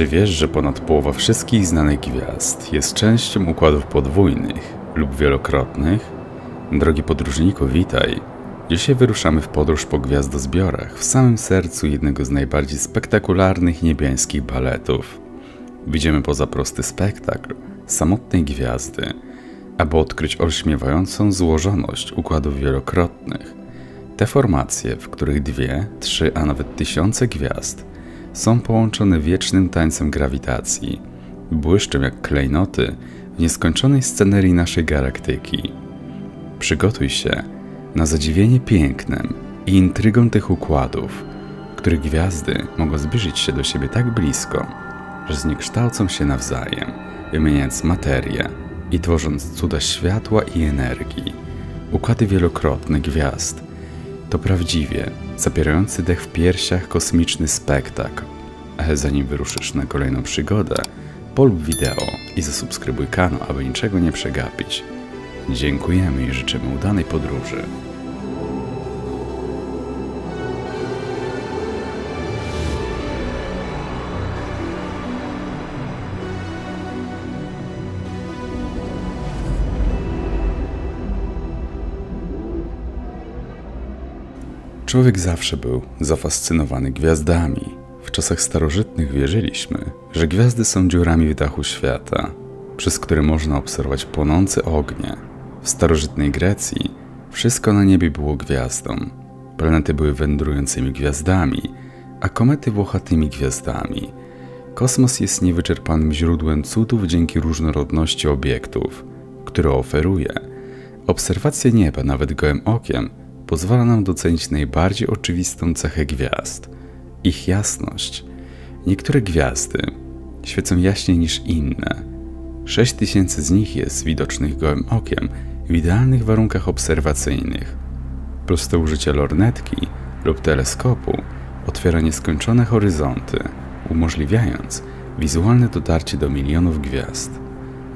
Czy wiesz, że ponad połowa wszystkich znanych gwiazd jest częścią układów podwójnych lub wielokrotnych? Drogi podróżniku, witaj! Dzisiaj wyruszamy w podróż po gwiazdozbiorach w samym sercu jednego z najbardziej spektakularnych niebiańskich baletów. Widzimy poza prosty spektakl samotnej gwiazdy, aby odkryć olśmiewającą złożoność układów wielokrotnych. Te formacje, w których 2, 3, a nawet tysiące gwiazd są połączone wiecznym tańcem grawitacji, błyszczą jak klejnoty w nieskończonej scenerii naszej galaktyki. Przygotuj się na zadziwienie pięknem i intrygą tych układów, których gwiazdy mogą zbliżyć się do siebie tak blisko, że zniekształcą się nawzajem, wymieniając materię i tworząc cuda światła i energii. Układy wielokrotne gwiazd to prawdziwie zapierający dech w piersiach kosmiczny spektakl. Ale zanim wyruszysz na kolejną przygodę, polub wideo i zasubskrybuj kanał, aby niczego nie przegapić. Dziękujemy i życzymy udanej podróży. Człowiek zawsze był zafascynowany gwiazdami. W czasach starożytnych wierzyliśmy, że gwiazdy są dziurami w dachu świata, przez które można obserwować płonące ognie. W starożytnej Grecji wszystko na niebie było gwiazdą. Planety były wędrującymi gwiazdami, a komety włochatymi gwiazdami. Kosmos jest niewyczerpanym źródłem cudów dzięki różnorodności obiektów, które oferuje. Obserwacja nieba nawet gołym okiem pozwala nam docenić najbardziej oczywistą cechę gwiazd – ich jasność. Niektóre gwiazdy świecą jaśniej niż inne. 6000 z nich jest widocznych gołym okiem w idealnych warunkach obserwacyjnych. Proste użycie lornetki lub teleskopu otwiera nieskończone horyzonty, umożliwiając wizualne dotarcie do milionów gwiazd,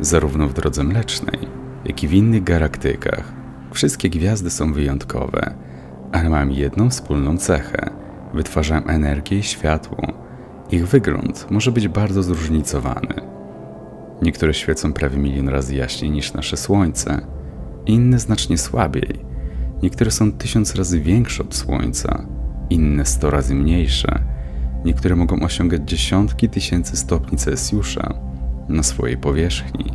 zarówno w Drodze Mlecznej, jak i w innych galaktykach. Wszystkie gwiazdy są wyjątkowe, ale mają jedną wspólną cechę – wytwarzają energię i światło. Ich wygląd może być bardzo zróżnicowany. Niektóre świecą prawie milion razy jaśniej niż nasze Słońce, inne znacznie słabiej. Niektóre są 1000 razy większe od Słońca, inne 100 razy mniejsze. Niektóre mogą osiągać dziesiątki tysięcy stopni Celsjusza na swojej powierzchni,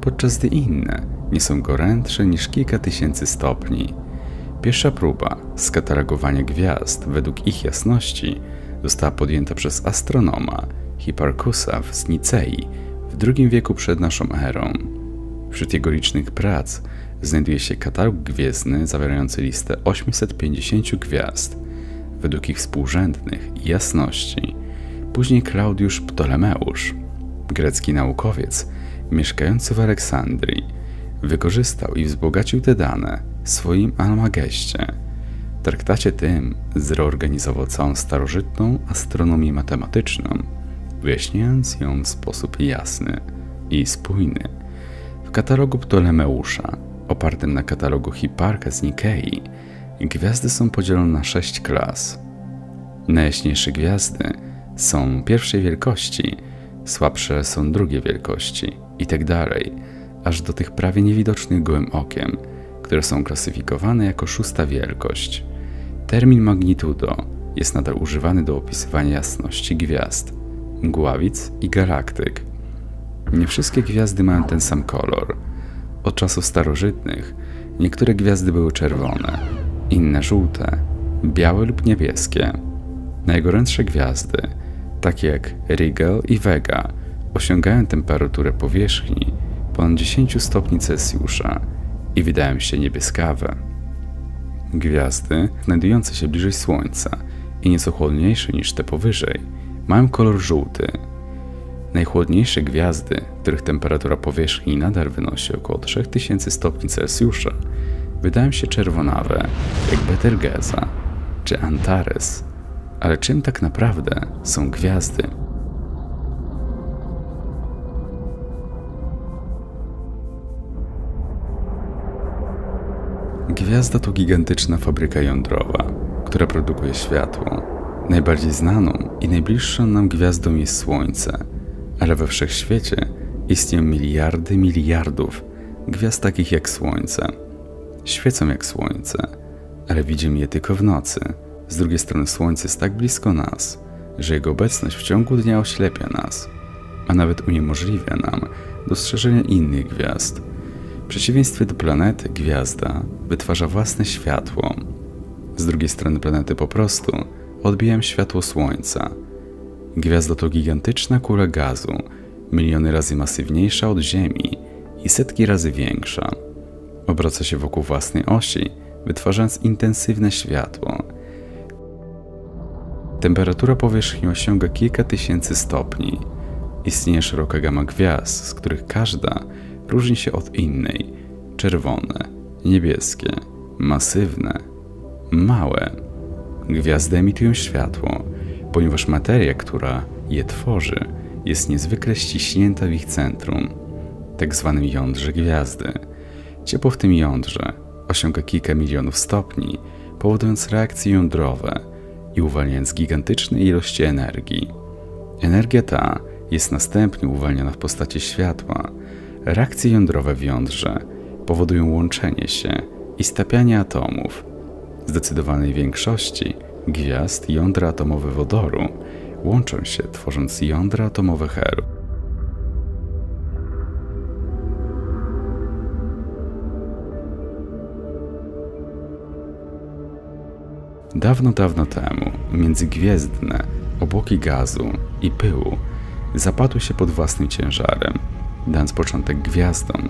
podczas gdy inne nie są gorętsze niż kilka tysięcy stopni. Pierwsza próba skatalogowania gwiazd według ich jasności została podjęta przez astronoma Hiparkusa z Nicei w II wieku przed naszą erą. Wśród jego licznych prac znajduje się katalog gwiezdny zawierający listę 850 gwiazd według ich współrzędnych i jasności. Później Klaudiusz Ptolemeusz, grecki naukowiec mieszkający w Aleksandrii, wykorzystał i wzbogacił te dane w swoim Almageście. W traktacie tym zreorganizował całą starożytną astronomię matematyczną, wyjaśniając ją w sposób jasny i spójny. W katalogu Ptolemeusza, opartym na katalogu Hiparka z Nikei, gwiazdy są podzielone na 6 klas. Najjaśniejsze gwiazdy są pierwszej wielkości, słabsze są drugiej wielkości i tak dalej, aż do tych prawie niewidocznych gołym okiem, które są klasyfikowane jako 6. wielkość. Termin magnitudo jest nadal używany do opisywania jasności gwiazd, mgławic i galaktyk. Nie wszystkie gwiazdy mają ten sam kolor. Od czasów starożytnych niektóre gwiazdy były czerwone, inne żółte, białe lub niebieskie. Najgorętsze gwiazdy, takie jak Rigel i Vega, osiągają temperaturę powierzchni ponad 10 stopni Celsjusza i wydają się niebieskawe. Gwiazdy znajdujące się bliżej Słońca i nieco chłodniejsze niż te powyżej mają kolor żółty. Najchłodniejsze gwiazdy, których temperatura powierzchni nadal wynosi około 3000 stopni Celsjusza, wydają się czerwonawe, jak Betelgeza czy Antares. Ale czym tak naprawdę są gwiazdy? Gwiazda to gigantyczna fabryka jądrowa, która produkuje światło. Najbardziej znaną i najbliższą nam gwiazdą jest Słońce, ale we wszechświecie istnieją miliardy miliardów gwiazd takich jak Słońce. Świecą jak Słońce, ale widzimy je tylko w nocy. Z drugiej strony Słońce jest tak blisko nas, że jego obecność w ciągu dnia oślepia nas, a nawet uniemożliwia nam dostrzeżenie innych gwiazd. W przeciwieństwie do planety, gwiazda wytwarza własne światło. Z drugiej strony planety po prostu odbijają światło Słońca. Gwiazda to gigantyczna kula gazu, miliony razy masywniejsza od Ziemi i setki razy większa. Obraca się wokół własnej osi, wytwarzając intensywne światło. Temperatura powierzchni osiąga kilka tysięcy stopni. Istnieje szeroka gama gwiazd, z których każda różni się od innej. Czerwone, niebieskie, masywne, małe. Gwiazdy emitują światło, ponieważ materia, która je tworzy, jest niezwykle ściśnięta w ich centrum, tak zwanym jądrze gwiazdy. Ciepło w tym jądrze osiąga kilka milionów stopni, powodując reakcje jądrowe i uwalniając gigantyczne ilości energii. Energia ta jest następnie uwalniana w postaci światła. Reakcje jądrowe w jądrze powodują łączenie się i stapianie atomów. W zdecydowanej większości gwiazd jądra atomowe wodoru łączą się, tworząc jądra atomowe Heru. Dawno, dawno temu międzygwiezdne obłoki gazu i pyłu zapadły się pod własnym ciężarem, dając początek gwiazdom.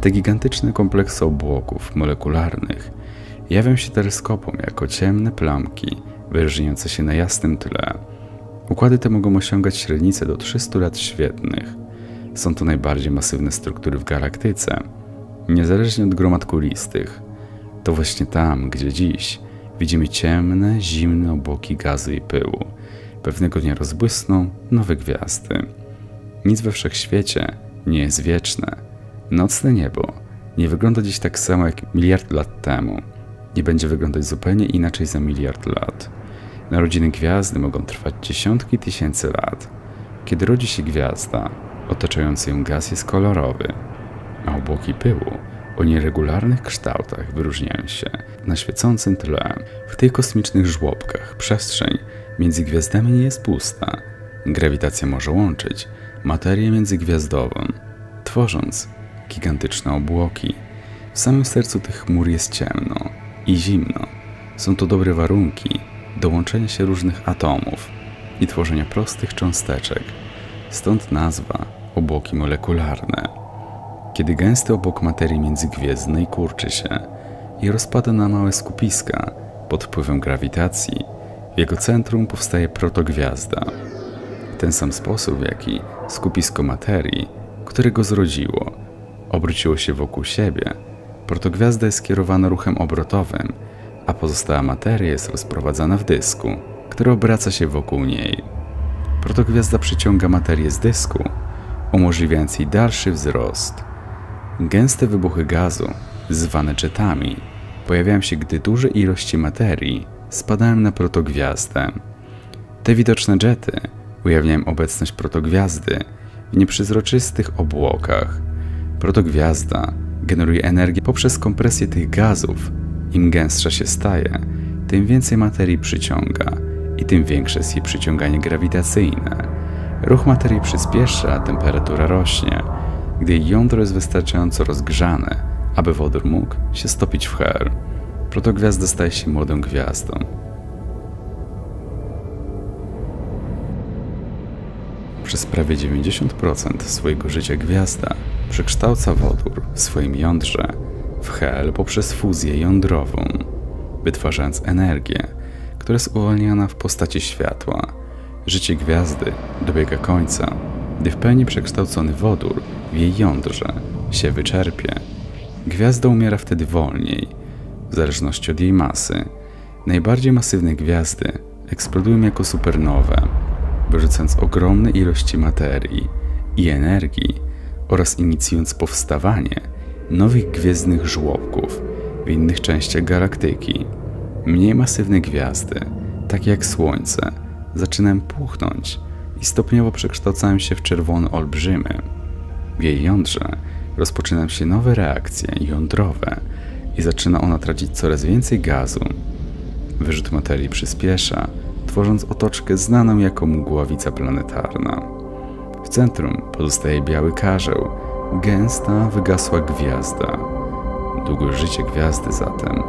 Te gigantyczne kompleksy obłoków molekularnych jawią się teleskopom jako ciemne plamki wyróżniające się na jasnym tle. Układy te mogą osiągać średnicę do 300 lat świetlnych. Są to najbardziej masywne struktury w galaktyce, niezależnie od gromad kulistych. To właśnie tam, gdzie dziś widzimy ciemne, zimne obłoki gazu i pyłu, pewnego dnia rozbłysną nowe gwiazdy. Nic we wszechświecie nie jest wieczne. Nocne niebo nie wygląda dziś tak samo jak miliard lat temu. Nie będzie wyglądać zupełnie inaczej za miliard lat. Narodziny gwiazdy mogą trwać dziesiątki tysięcy lat. Kiedy rodzi się gwiazda, otaczający ją gaz jest kolorowy, a obłoki pyłu o nieregularnych kształtach wyróżniają się na świecącym tle. W tych kosmicznych żłobkach przestrzeń między gwiazdami nie jest pusta. Grawitacja może łączyć materię międzygwiazdową, tworząc gigantyczne obłoki. W samym sercu tych chmur jest ciemno i zimno. Są to dobre warunki do łączenia się różnych atomów i tworzenia prostych cząsteczek. Stąd nazwa obłoki molekularne. Kiedy gęsty obłok materii międzygwiezdnej kurczy się i rozpada na małe skupiska pod wpływem grawitacji, w jego centrum powstaje protogwiazda. W ten sam sposób, w jaki skupisko materii, które go zrodziło, obróciło się wokół siebie, protogwiazda jest kierowana ruchem obrotowym, a pozostała materia jest rozprowadzana w dysku, który obraca się wokół niej. Protogwiazda przyciąga materię z dysku, umożliwiając jej dalszy wzrost. Gęste wybuchy gazu, zwane jetami, pojawiają się, gdy duże ilości materii spadają na protogwiazdę. Te widoczne jety ujawniają obecność protogwiazdy w nieprzezroczystych obłokach. Protogwiazda generuje energię poprzez kompresję tych gazów. Im gęstsza się staje, tym więcej materii przyciąga i tym większe jest jej przyciąganie grawitacyjne. Ruch materii przyspiesza, a temperatura rośnie, gdy jej jądro jest wystarczająco rozgrzane, aby wodór mógł się stopić w Her. Protogwiazda staje się młodą gwiazdą. Przez prawie 90% swojego życia gwiazda przekształca wodór w swoim jądrze w Hel poprzez fuzję jądrową, wytwarzając energię, która jest uwalniana w postaci światła. Życie gwiazdy dobiega końca, gdy w pełni przekształcony wodór w jej jądrze się wyczerpie. Gwiazda umiera wtedy wolniej, w zależności od jej masy. Najbardziej masywne gwiazdy eksplodują jako supernowe, wyrzucając ogromne ilości materii i energii oraz inicjując powstawanie nowych gwiezdnych żłobków w innych częściach galaktyki. Mniej masywne gwiazdy tak jak Słońce, zaczynałem puchnąć i stopniowo przekształcałem się w czerwony olbrzymy. W jej jądrze rozpoczynają się nowe reakcje jądrowe i zaczyna ona tracić coraz więcej gazu. Wyrzut materii przyspiesza, tworząc otoczkę znaną jako mgławica planetarna. W centrum pozostaje biały karzeł, gęsta, wygasła gwiazda. Długość życia gwiazdy zatem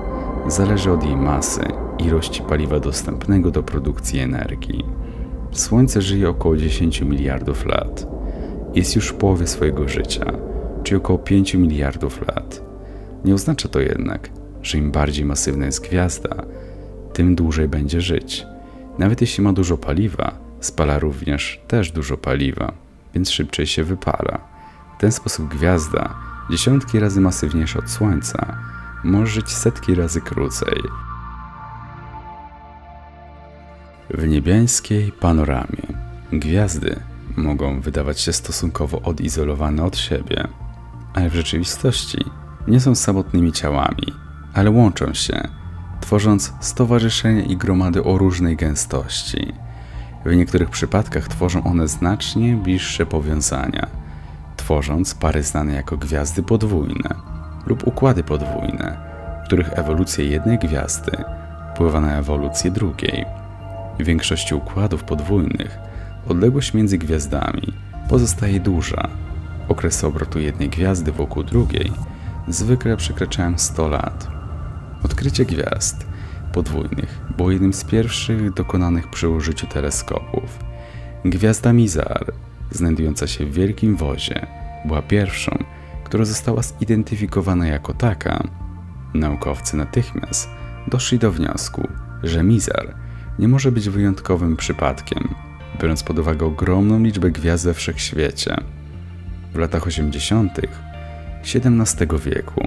zależy od jej masy, ilości paliwa dostępnego do produkcji energii. Słońce żyje około 10 miliardów lat. Jest już w połowie swojego życia, czyli około 5 miliardów lat. Nie oznacza to jednak, że im bardziej masywna jest gwiazda, tym dłużej będzie żyć. Nawet jeśli ma dużo paliwa, spala również też dużo paliwa, więc szybciej się wypala. W ten sposób gwiazda, dziesiątki razy masywniejsza od Słońca, może żyć setki razy krócej. W niebiańskiej panoramie gwiazdy mogą wydawać się stosunkowo odizolowane od siebie, ale w rzeczywistości nie są samotnymi ciałami, ale łączą się, tworząc stowarzyszenia i gromady o różnej gęstości. W niektórych przypadkach tworzą one znacznie bliższe powiązania, tworząc pary znane jako gwiazdy podwójne lub układy podwójne, w których ewolucja jednej gwiazdy wpływa na ewolucję drugiej. W większości układów podwójnych odległość między gwiazdami pozostaje duża. Okresy obrotu jednej gwiazdy wokół drugiej zwykle przekraczają 100 lat. Odkrycie gwiazd podwójnych było jednym z pierwszych dokonanych przy użyciu teleskopów. Gwiazda Mizar, znajdująca się w Wielkim Wozie, była pierwszą, która została zidentyfikowana jako taka. Naukowcy natychmiast doszli do wniosku, że Mizar nie może być wyjątkowym przypadkiem, biorąc pod uwagę ogromną liczbę gwiazd we wszechświecie. W latach 80. XVII wieku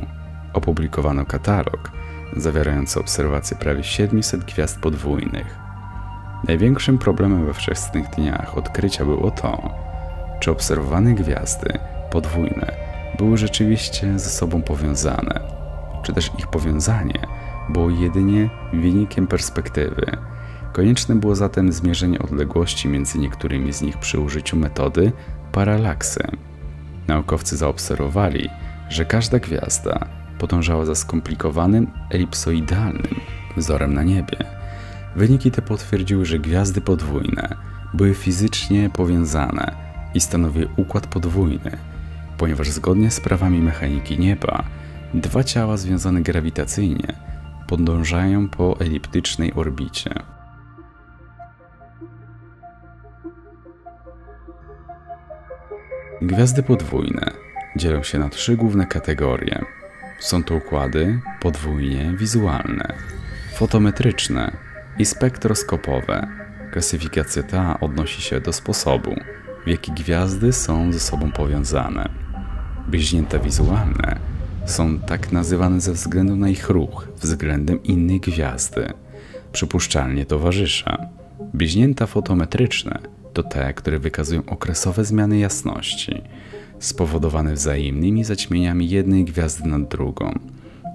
opublikowano katalog zawierający obserwacje prawie 700 gwiazd podwójnych. Największym problemem we wczesnych dniach odkrycia było to, czy obserwowane gwiazdy podwójne były rzeczywiście ze sobą powiązane, czy też ich powiązanie było jedynie wynikiem perspektywy. Konieczne było zatem zmierzenie odległości między niektórymi z nich przy użyciu metody paralaksy. Naukowcy zaobserwowali, że każda gwiazda podążała za skomplikowanym, elipsoidalnym wzorem na niebie. Wyniki te potwierdziły, że gwiazdy podwójne były fizycznie powiązane i stanowiły układ podwójny, ponieważ zgodnie z prawami mechaniki nieba dwa ciała związane grawitacyjnie podążają po eliptycznej orbicie. Gwiazdy podwójne dzielą się na trzy główne kategorie. Są to układy podwójnie wizualne, fotometryczne i spektroskopowe. Klasyfikacja ta odnosi się do sposobu, w jaki gwiazdy są ze sobą powiązane. Bliźnięta wizualne są tak nazywane ze względu na ich ruch względem innej gwiazdy, przypuszczalnie towarzysza. Bliźnięta fotometryczne to te, które wykazują okresowe zmiany jasności, spowodowane wzajemnymi zaćmieniami jednej gwiazdy nad drugą.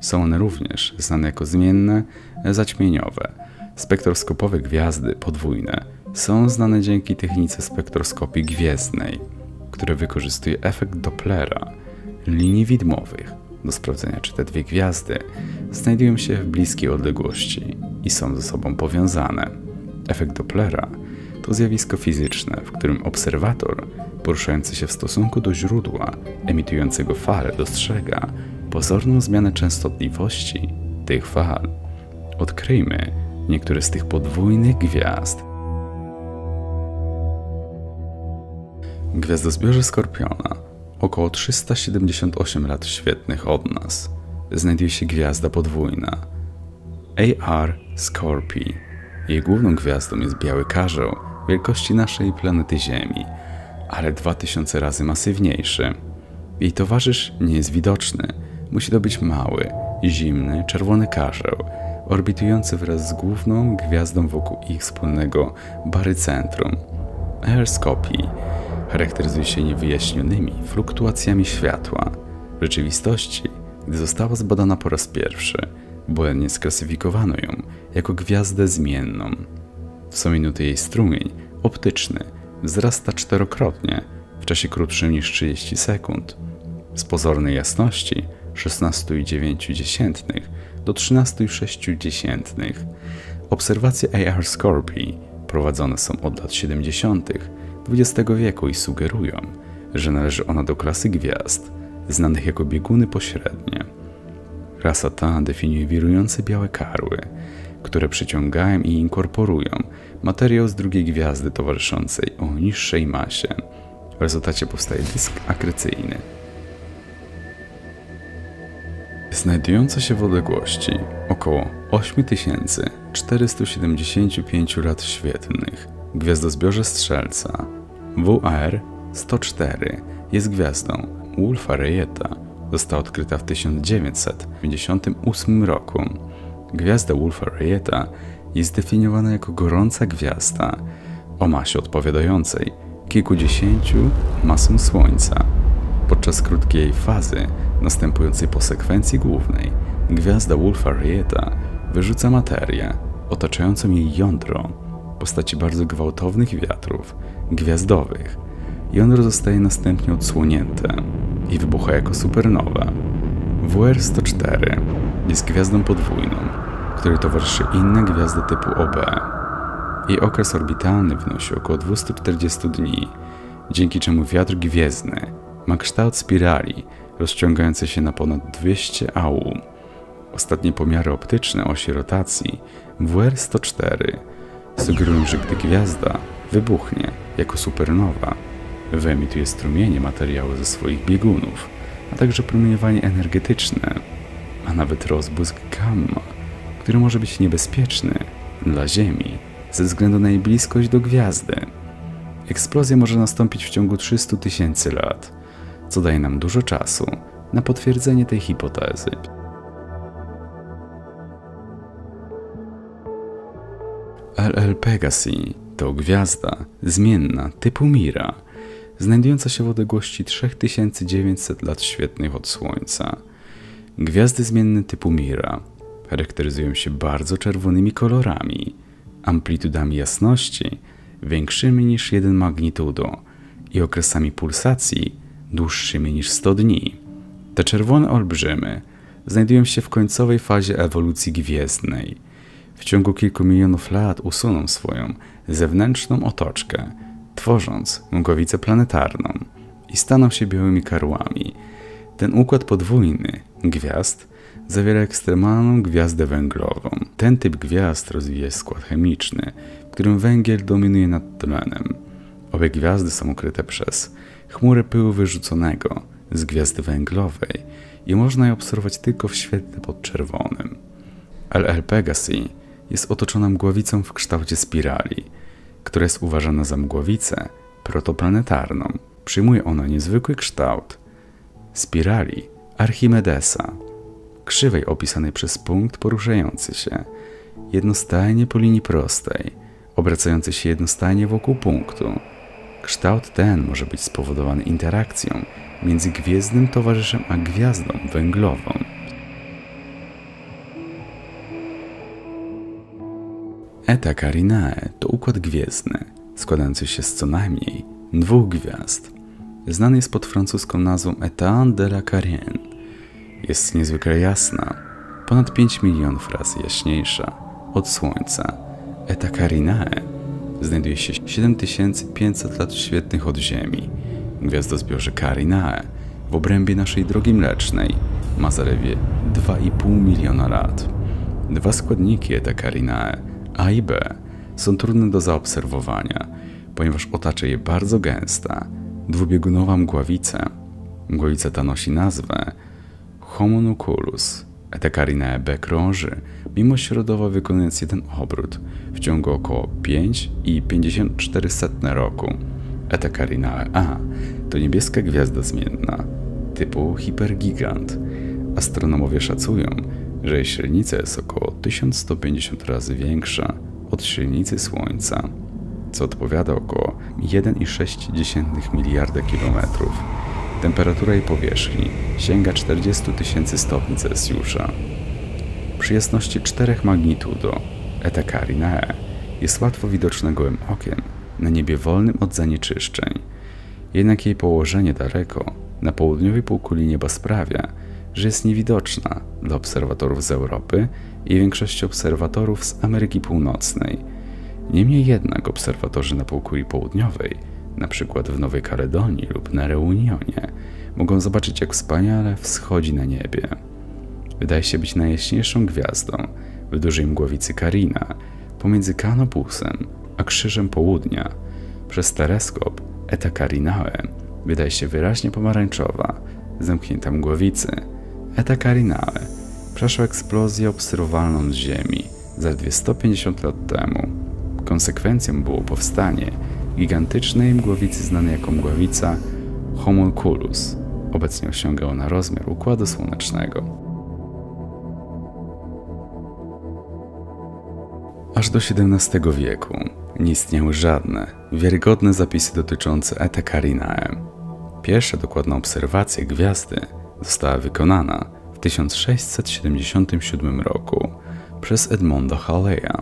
Są one również znane jako zmienne, zaćmieniowe. Spektroskopowe gwiazdy podwójne są znane dzięki technice spektroskopii gwiezdnej, która wykorzystuje efekt Dopplera linii widmowych do sprawdzenia, czy te dwie gwiazdy znajdują się w bliskiej odległości i są ze sobą powiązane. Efekt Dopplera to zjawisko fizyczne, w którym obserwator poruszający się w stosunku do źródła emitującego falę dostrzega pozorną zmianę częstotliwości tych fal. Odkryjmy niektóre z tych podwójnych gwiazd. W gwiazdozbiorze Skorpiona, około 378 lat świetlnych od nas, znajduje się gwiazda podwójna AR Scorpii. Jej główną gwiazdą jest biały karzeł wielkości naszej planety Ziemi, ale 2000 razy masywniejszy. Jej towarzysz nie jest widoczny. Musi to być mały, zimny, czerwony karzeł, orbitujący wraz z główną gwiazdą wokół ich wspólnego barycentrum. AR Scorpii charakteryzuje się niewyjaśnionymi fluktuacjami światła. W rzeczywistości, gdy została zbadana po raz pierwszy, błędnie sklasyfikowano ją jako gwiazdę zmienną. Co minuty jej strumień optyczny wzrasta czterokrotnie w czasie krótszym niż 30 sekund. Z pozornej jasności 16,9 do 13,6. Obserwacje AR Scorpii prowadzone są od lat 70. XX wieku i sugerują, że należy ona do klasy gwiazd, znanych jako bieguny pośrednie. Rasa ta definiuje wirujące białe karły, które przyciągają i inkorporują materiał z drugiej gwiazdy towarzyszącej o niższej masie. W rezultacie powstaje dysk akrecyjny. Znajdująca się w odległości około 8475 lat świetlnych w gwiazdozbiorze Strzelca WR 104 jest gwiazdą Wulfa Rejeta. Została odkryta w 1958 roku. Gwiazda Wulfa Rejeta jest definiowana jako gorąca gwiazda o masie odpowiadającej kilkudziesięciu masom Słońca. Podczas krótkiej fazy następującej po sekwencji głównej gwiazda Wulfa Rejeta wyrzuca materię otaczającą jej jądro w postaci bardzo gwałtownych wiatrów gwiazdowych. Jądro zostaje następnie odsłonięte i wybucha jako supernowa. WR 104 jest gwiazdą podwójną, której towarzyszy inna gwiazda typu OB. Jej okres orbitalny wynosi około 240 dni, dzięki czemu wiatr gwiezdny ma kształt spirali rozciągającej się na ponad 200 AU. Ostatnie pomiary optyczne osi rotacji WR 104 sugerują, że gdy gwiazda wybuchnie jako supernowa, wyemituje strumienie materiału ze swoich biegunów, a także promieniowanie energetyczne, a nawet rozbłysk gamma, który może być niebezpieczny dla Ziemi ze względu na jej bliskość do gwiazdy. Eksplozja może nastąpić w ciągu 300 000 lat, co daje nam dużo czasu na potwierdzenie tej hipotezy. LL Pegasi to gwiazda zmienna typu Mira, znajdująca się w odległości 3900 lat świetlnych od Słońca. Gwiazdy zmienne typu Mira charakteryzują się bardzo czerwonymi kolorami, amplitudami jasności większymi niż 1 magnitudo i okresami pulsacji dłuższymi niż 100 dni. Te czerwone olbrzymy znajdują się w końcowej fazie ewolucji gwiezdnej. W ciągu kilku milionów lat usuną swoją zewnętrzną otoczkę, tworząc mgławicę planetarną i staną się białymi karłami. Ten układ podwójny gwiazd zawiera ekstremalną gwiazdę węglową. Ten typ gwiazd rozwija skład chemiczny, w którym węgiel dominuje nad tlenem. Obie gwiazdy są ukryte przez chmurę pyłu wyrzuconego z gwiazdy węglowej i można je obserwować tylko w świetle podczerwonym. LL Pegasi jest otoczona mgławicą w kształcie spirali, która jest uważana za mgławicę protoplanetarną. Przyjmuje ona niezwykły kształt spirali Archimedesa, krzywej opisanej przez punkt poruszający się jednostajnie po linii prostej, obracający się jednostajnie wokół punktu. Kształt ten może być spowodowany interakcją między gwiezdnym towarzyszem a gwiazdą węglową. Eta Carinae to układ gwiezdny, składający się z co najmniej 2 gwiazd. Znany jest pod francuską nazwą Étoile de la Carinae. Jest niezwykle jasna, ponad 5 milionów razy jaśniejsza od Słońca. Eta Carinae znajduje się 7500 lat świetlnych od Ziemi. Gwiazdozbiorze Carinae w obrębie naszej drogi mlecznej ma zaledwie 2,5 miliona lat. Dwa składniki Eta Carinae, A i B, są trudne do zaobserwowania, ponieważ otacza je bardzo gęsta, dwubiegunowa mgławica. Mgławica ta nosi nazwę homunculus. Eta Carinae B krąży mimośrodowo, wykonując jeden obrót w ciągu około 5,54 roku. Eta Carinae A to niebieska gwiazda zmienna typu hipergigant. Astronomowie szacują, że jej średnica jest około 1150 razy większa od średnicy Słońca, co odpowiada około 1,6 miliarda kilometrów. Temperatura jej powierzchni sięga 40 000 stopni Celsjusza. Przy jasności 4 magnitudo Eta Carinae jest łatwo widoczna gołym okiem na niebie wolnym od zanieczyszczeń. Jednak jej położenie daleko, na południowej półkuli nieba sprawia, że jest niewidoczna dla obserwatorów z Europy i większości obserwatorów z Ameryki Północnej. Niemniej jednak obserwatorzy na półkuli południowej, np. w Nowej Kaledonii lub na Reunionie, mogą zobaczyć, jak wspaniale wschodzi na niebie. Wydaje się być najjaśniejszą gwiazdą w dużej mgławicy Carina, pomiędzy Kanopusem a Krzyżem Południa. Przez teleskop Eta Carinae wydaje się wyraźnie pomarańczowa, zamknięta mgławicy. Eta Carinae przeszła eksplozję obserwowalną z Ziemi zaledwie 150 lat temu. Konsekwencją było powstanie gigantycznej mgławicy znanej jako mgławica homunculus. Obecnie osiąga ona rozmiar Układu Słonecznego. Aż do XVII wieku nie istniały żadne wiarygodne zapisy dotyczące Eta Carinae. Pierwsza dokładna obserwacja gwiazdy została wykonana w 1677 roku przez Edmonda Halleya,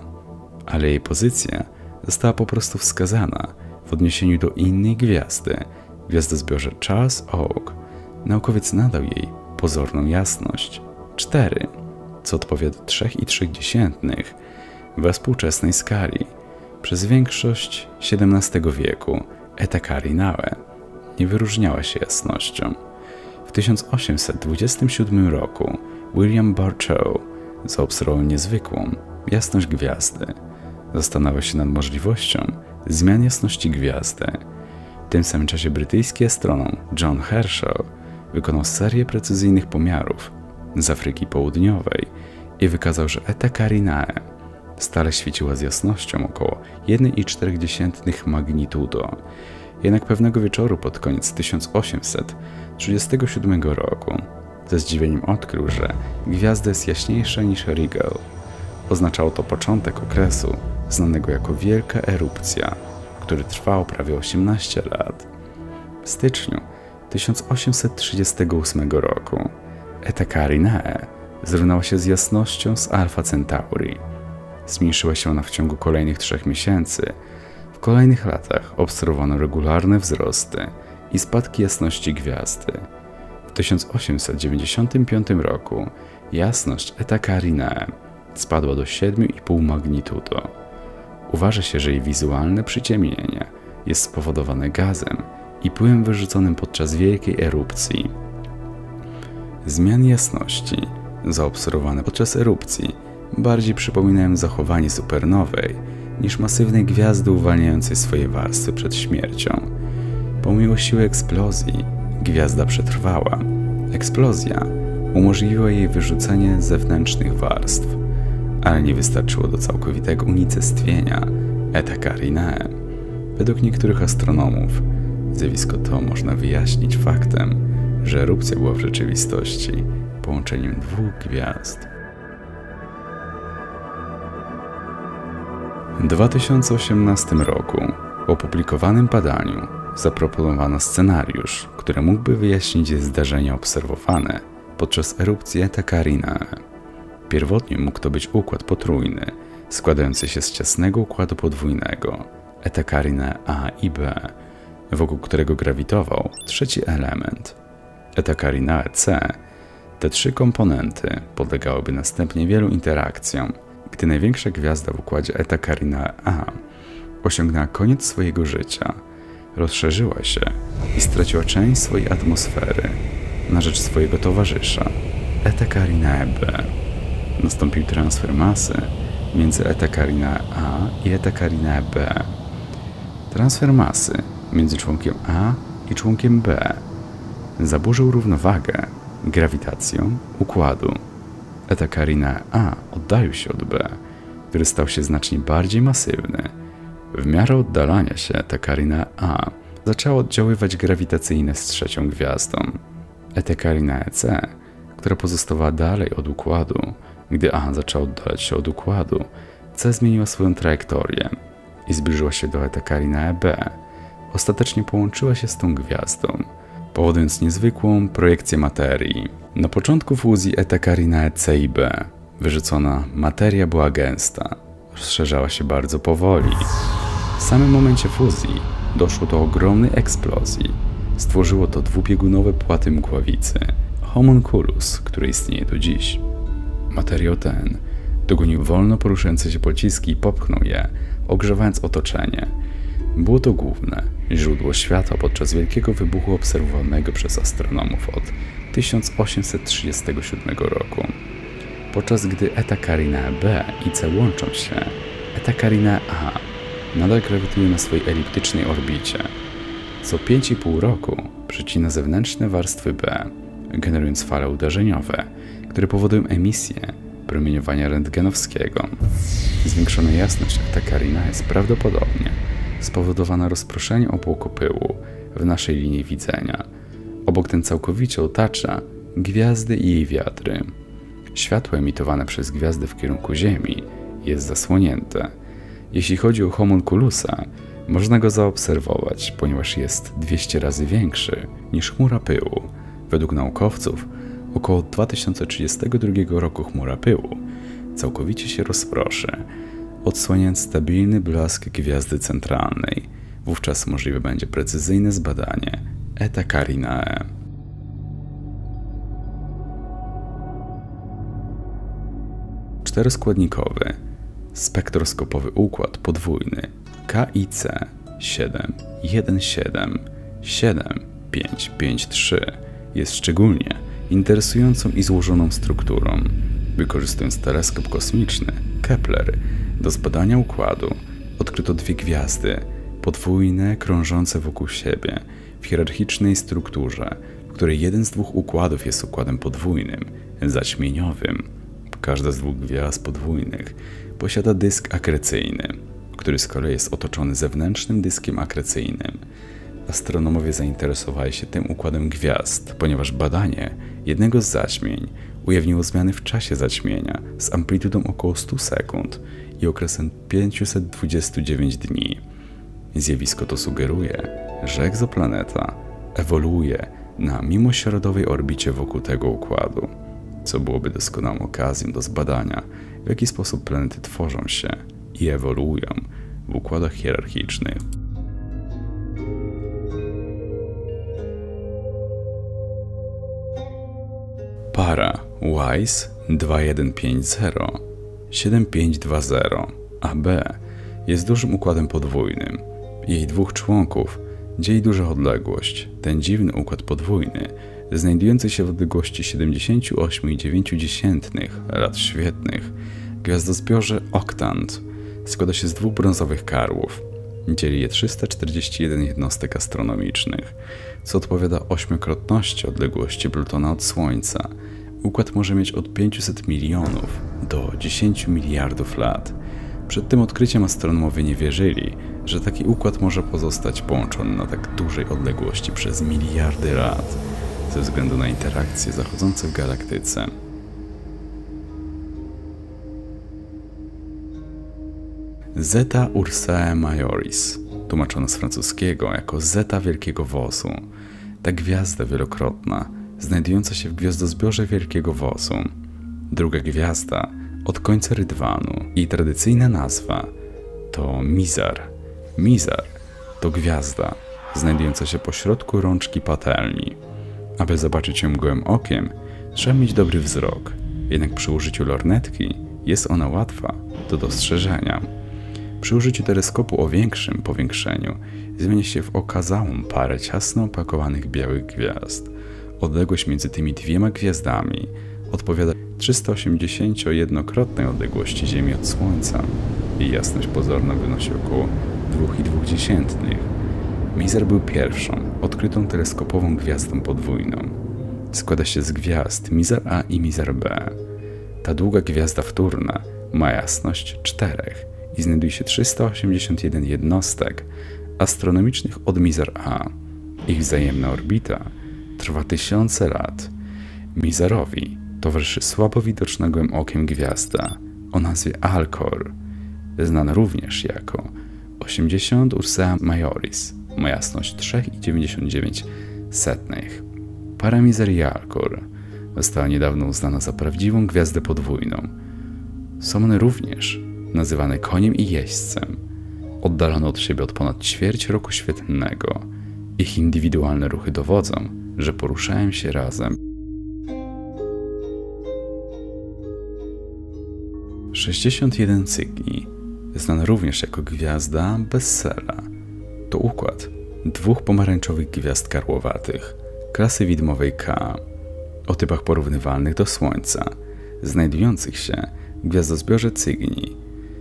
ale jej pozycja została po prostu wskazana w odniesieniu do innej gwiazdy w gwiazdozbiorze Charles Oak. Naukowiec nadał jej pozorną jasność 4, co odpowiada 3,3 we współczesnej skali. Przez większość XVII wieku Eta Carinae nie wyróżniała się jasnością. W 1827 roku William Barchoe zaobserwował niezwykłą jasność gwiazdy. Zastanawiał się nad możliwością zmian jasności gwiazdy. W tym samym czasie brytyjski astronom John Herschel wykonał serię precyzyjnych pomiarów z Afryki Południowej i wykazał, że Eta Carinae stale świeciła z jasnością około 1,4 magnitudo. Jednak pewnego wieczoru pod koniec 1837 roku ze zdziwieniem odkrył, że gwiazda jest jaśniejsza niż Rigel. Oznaczało to początek okresu znanego jako Wielka Erupcja, który trwał prawie 18 lat. W styczniu 1838 roku Eta Carinae zrównała się z jasnością z Alfa Centauri. Zmniejszyła się ona w ciągu kolejnych 3 miesięcy. W kolejnych latach obserwowano regularne wzrosty i spadki jasności gwiazdy. W 1895 roku jasność Eta Carinae spadła do 7,5 magnitudo. Uważa się, że jej wizualne przyciemnienie jest spowodowane gazem i pyłem wyrzuconym podczas wielkiej erupcji. Zmiany jasności zaobserwowane podczas erupcji bardziej przypominają zachowanie supernowej niż masywnej gwiazdy uwalniającej swoje warstwy przed śmiercią. Pomimo siły eksplozji, gwiazda przetrwała. Eksplozja umożliwiła jej wyrzucenie zewnętrznych warstw, ale nie wystarczyło do całkowitego unicestwienia Eta Carinae. Według niektórych astronomów zjawisko to można wyjaśnić faktem, że erupcja była w rzeczywistości połączeniem 2 gwiazd. w 2018 roku w opublikowanym badaniu zaproponowano scenariusz, który mógłby wyjaśnić zdarzenia obserwowane podczas erupcji Eta Carinae. Pierwotnie mógł to być układ potrójny, składający się z ciasnego układu podwójnego Eta Carinae A i B, wokół którego grawitował 3. element Eta Carinae C. Te 3 komponenty podlegałyby następnie wielu interakcjom, gdy największa gwiazda w układzie Eta Carinae A osiągnęła koniec swojego życia, rozszerzyła się i straciła część swojej atmosfery na rzecz swojego towarzysza Eta Carinae B. Nastąpił transfer masy między Eta Carinae A i Eta Carinae B. Transfer masy między członkiem A i członkiem B zaburzył równowagę grawitacją układu. Eta Carinae A oddalił się od B, który stał się znacznie bardziej masywny. W miarę oddalania się Eta Carinae A zaczęło oddziaływać grawitacyjne z 3. gwiazdą, Eta Carinae C, która pozostawała dalej od układu. Gdy A zaczęła oddalać się od układu, C zmieniła swoją trajektorię i zbliżyła się do Eta Carinae B. Ostatecznie połączyła się z tą gwiazdą, powodując niezwykłą projekcję materii. Na początku fuzji Eta Carinae C i B wyrzucona materia była gęsta, rozszerzała się bardzo powoli. W samym momencie fuzji doszło do ogromnej eksplozji. Stworzyło to dwubiegunowe płaty mgławicy, homunculus, który istnieje do dziś. Materiał ten dogonił wolno poruszające się pociski i popchnął je, ogrzewając otoczenie. Było to główne źródło światła podczas wielkiego wybuchu obserwowanego przez astronomów od 1837 roku. Podczas gdy Eta Carinae B i C łączą się, Eta Carinae A nadal grawituje na swojej eliptycznej orbicie. Co 5,5 roku przecina zewnętrzne warstwy B, generując fale uderzeniowe, które powodują emisję promieniowania rentgenowskiego. Zwiększona jasność Eta Carinae jest prawdopodobnie spowodowana rozproszeniem obłoku pyłu w naszej linii widzenia. Obok ten całkowicie otacza gwiazdy i jej wiatry. Światło emitowane przez gwiazdy w kierunku Ziemi jest zasłonięte. Jeśli chodzi o homunculusa, można go zaobserwować, ponieważ jest 200 razy większy niż chmura pyłu. Według naukowców około 2032 roku chmura pyłu całkowicie się rozproszy, odsłaniając stabilny blask gwiazdy centralnej. Wówczas możliwe będzie precyzyjne zbadanie Eta Carinae. Czteroskładnikowy, spektroskopowy układ podwójny KIC 71177553 jest szczególnie interesującą i złożoną strukturą. Wykorzystując teleskop kosmiczny Kepler do zbadania układu, odkryto dwie gwiazdy podwójne krążące wokół siebie w hierarchicznej strukturze, w której jeden z dwóch układów jest układem podwójnym, zaćmieniowym. Każda z dwóch gwiazd podwójnych posiada dysk akrecyjny, który z kolei jest otoczony zewnętrznym dyskiem akrecyjnym. Astronomowie zainteresowali się tym układem gwiazd, ponieważ badanie jednego z zaćmień ujawniło zmiany w czasie zaćmienia z amplitudą około 100 sekund i okresem 529 dni. Zjawisko to sugeruje, że egzoplaneta ewoluuje na mimośrodowej orbicie wokół tego układu, co byłoby doskonałą okazją do zbadania, w jaki sposób planety tworzą się i ewoluują w układach hierarchicznych. Para WISE 2150-7520 AB jest dużym układem podwójnym. Jej dwóch członków dzieli duża odległość. Ten dziwny układ podwójny, znajdujący się w odległości 78,9 lat świetnych, w gwiazdozbiorze Oktant, składa się z dwóch brązowych karłów. Dzieli je 341 jednostek astronomicznych, co odpowiada ośmiokrotności odległości Plutona od Słońca. Układ może mieć od 500 milionów do 10 miliardów lat. Przed tym odkryciem astronomowie nie wierzyli, że taki układ może pozostać połączony na tak dużej odległości przez miliardy lat, ze względu na interakcje zachodzące w galaktyce. Eta Ursae Majoris, tłumaczona z francuskiego jako Zeta Wielkiego Wosu. Ta gwiazda wielokrotna, znajdująca się w gwiazdozbiorze Wielkiego Wosu. Druga gwiazda od końca rydwanu i tradycyjna nazwa to Mizar. Mizar to gwiazda znajdująca się pośrodku rączki patelni. Aby zobaczyć ją gołym okiem, trzeba mieć dobry wzrok, jednak przy użyciu lornetki jest ona łatwa do dostrzeżenia. Przy użyciu teleskopu o większym powiększeniu zmieni się w okazałą parę ciasno opakowanych białych gwiazd. Odległość między tymi dwiema gwiazdami odpowiada 381-krotnej odległości Ziemi od Słońca. Jej jasność pozorna wynosi około 2,2. Mizar był pierwszą odkrytą teleskopową gwiazdą podwójną. Składa się z gwiazd Mizar A i Mizar B. Ta długa gwiazda wtórna ma jasność 4 i znajduje się 381 jednostek astronomicznych od Mizar A. Ich wzajemna orbita trwa tysiące lat. Mizarowi towarzyszy słabo widoczna gołym okiem gwiazda o nazwie Alcor, znana również jako 80 Ursae Majoris. Ma jasność 3,99. Para Mizar i Alcor została niedawno uznana za prawdziwą gwiazdę podwójną. Są one również nazywany koniem i jeźdźcem, oddalony od siebie od ponad ćwierć roku świetlnego. Ich indywidualne ruchy dowodzą, że poruszają się razem. 61 Cygni, znany również jako gwiazda Bessela, to układ dwóch pomarańczowych gwiazd karłowatych, klasy widmowej K, o typach porównywalnych do Słońca, znajdujących się w gwiazdozbiorze Cygni.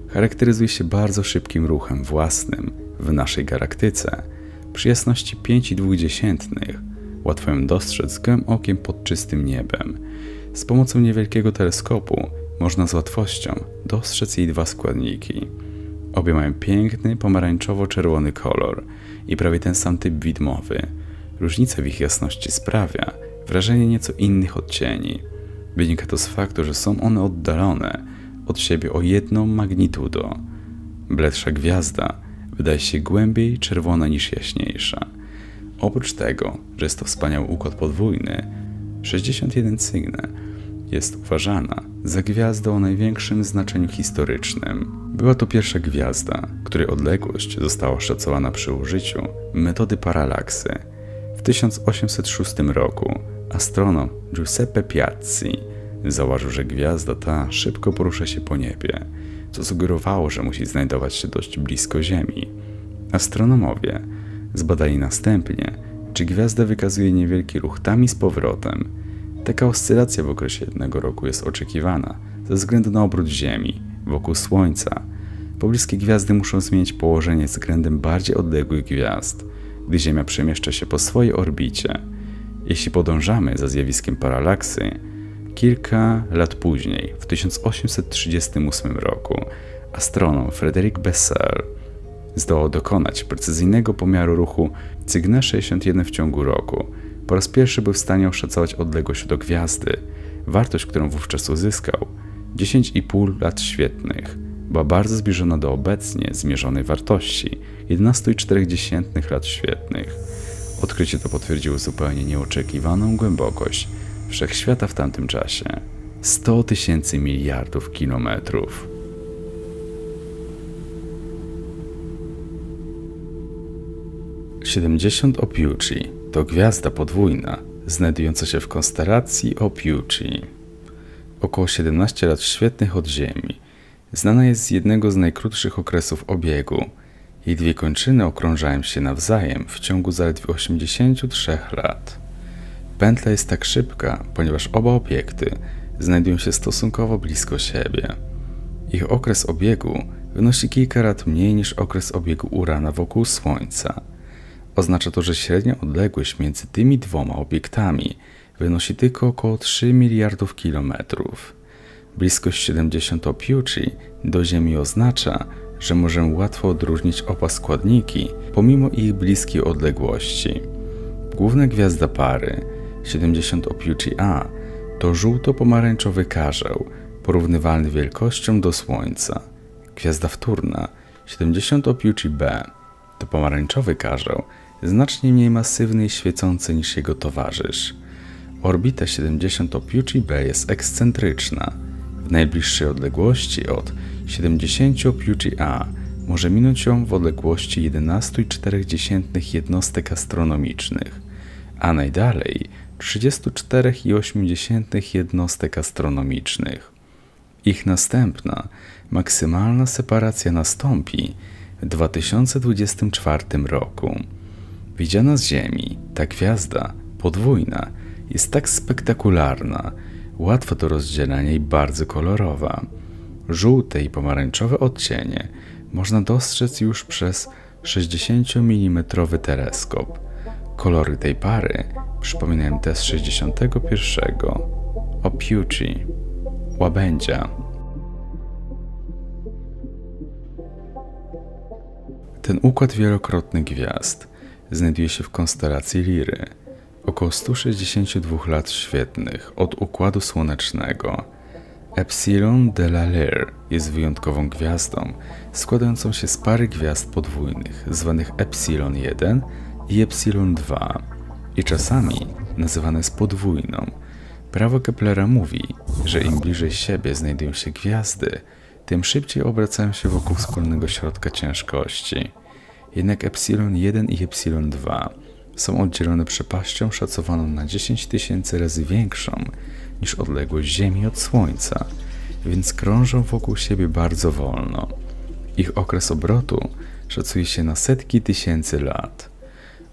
Charakteryzuje się bardzo szybkim ruchem własnym w naszej galaktyce, przy jasności 5,2, łatwo ją dostrzec gołym okiem pod czystym niebem. Z pomocą niewielkiego teleskopu można z łatwością dostrzec jej dwa składniki. Obie mają piękny, pomarańczowo-czerwony kolor i prawie ten sam typ widmowy. Różnica w ich jasności sprawia wrażenie nieco innych odcieni. Wynika to z faktu, że są one oddalone od siebie o jedną magnitudo. Bledsza gwiazda wydaje się głębiej czerwona niż jaśniejsza. Oprócz tego, że jest to wspaniały układ podwójny, 61 Cygnae jest uważana za gwiazdę o największym znaczeniu historycznym. Była to pierwsza gwiazda, której odległość została oszacowana przy użyciu metody paralaksy. W 1806 roku astronom Giuseppe Piazzi zauważył, że gwiazda ta szybko porusza się po niebie, co sugerowało, że musi znajdować się dość blisko Ziemi. Astronomowie zbadali następnie, czy gwiazda wykazuje niewielki ruch tam i z powrotem. Taka oscylacja w okresie jednego roku jest oczekiwana ze względu na obrót Ziemi wokół Słońca. Pobliskie gwiazdy muszą zmienić położenie względem bardziej odległych gwiazd, gdy Ziemia przemieszcza się po swojej orbicie. Jeśli podążamy za zjawiskiem paralaksy, kilka lat później, w 1838 roku, astronom Frédéric Bessel zdołał dokonać precyzyjnego pomiaru ruchu Cygnae 61 w ciągu roku. Po raz pierwszy był w stanie oszacować odległość do gwiazdy. Wartość, którą wówczas uzyskał, 10,5 lat świetlnych, była bardzo zbliżona do obecnie zmierzonej wartości 11,4 lat świetlnych. Odkrycie to potwierdziło zupełnie nieoczekiwaną głębokość wszechświata w tamtym czasie. 100 000 miliardów kilometrów. 70 Ophiuchi to gwiazda podwójna, znajdująca się w konstelacji Ophiuchi. Około 17 lat świetlnych od Ziemi. Znana jest z jednego z najkrótszych okresów obiegu. Jej dwie kończyny okrążają się nawzajem w ciągu zaledwie 83 lat. Pętla jest tak szybka, ponieważ oba obiekty znajdują się stosunkowo blisko siebie. Ich okres obiegu wynosi kilka lat mniej niż okres obiegu Urana wokół Słońca. Oznacza to, że średnia odległość między tymi dwoma obiektami wynosi tylko około 3 miliardów kilometrów. Bliskość 70 Ophiuchi do Ziemi oznacza, że możemy łatwo odróżnić oba składniki pomimo ich bliskiej odległości. Główna gwiazda pary 70 Ophiuchi A to żółto-pomarańczowy karzeł porównywalny wielkością do Słońca. Gwiazda wtórna 70 Ophiuchi B to pomarańczowy karzeł znacznie mniej masywny i świecący niż jego towarzysz. Orbita 70 Ophiuchi B jest ekscentryczna. W najbliższej odległości od 70 Ophiuchi A może minąć ją w odległości 11,4 jednostek astronomicznych, a najdalej 34,8 jednostek astronomicznych. Ich następna, maksymalna separacja nastąpi w 2024 roku. Widziana z Ziemi, ta gwiazda podwójna jest tak spektakularna, łatwo do rozdzielania i bardzo kolorowa. Żółte i pomarańczowe odcienie można dostrzec już przez 60 mm teleskop. Kolory tej pary przypominają te z 61. Ophiuchi, łabędzia. Ten układ wielokrotnych gwiazd znajduje się w konstelacji Liry, około 162 lat świetlnych od Układu Słonecznego. Epsilon de la Lyre jest wyjątkową gwiazdą składającą się z pary gwiazd podwójnych zwanych Epsilon 1 i Epsilon 2 i czasami nazywane jest podwójną. Prawo Keplera mówi, że im bliżej siebie znajdują się gwiazdy, tym szybciej obracają się wokół wspólnego środka ciężkości. Jednak Epsilon 1 i Epsilon 2 są oddzielone przepaścią szacowaną na 10 tysięcy razy większą niż odległość Ziemi od Słońca, więc krążą wokół siebie bardzo wolno. Ich okres obrotu szacuje się na setki tysięcy lat.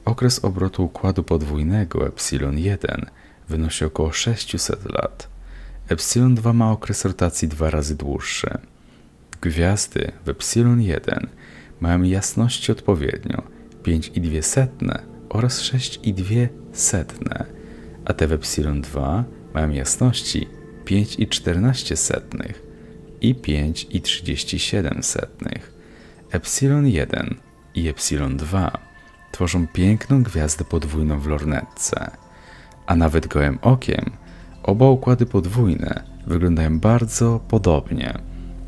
Okres obrotu układu podwójnego Epsilon 1 wynosi około 600 lat. Epsilon 2 ma okres rotacji 2 razy dłuższy. Gwiazdy w Epsilon 1 mają jasności odpowiednio 5,2 oraz 6,2, a te w Epsilon 2 mają jasności 5,14 i 5,37. Epsilon 1 i Epsilon 2 tworzą piękną gwiazdę podwójną w lornetce, a nawet gołym okiem oba układy podwójne wyglądają bardzo podobnie,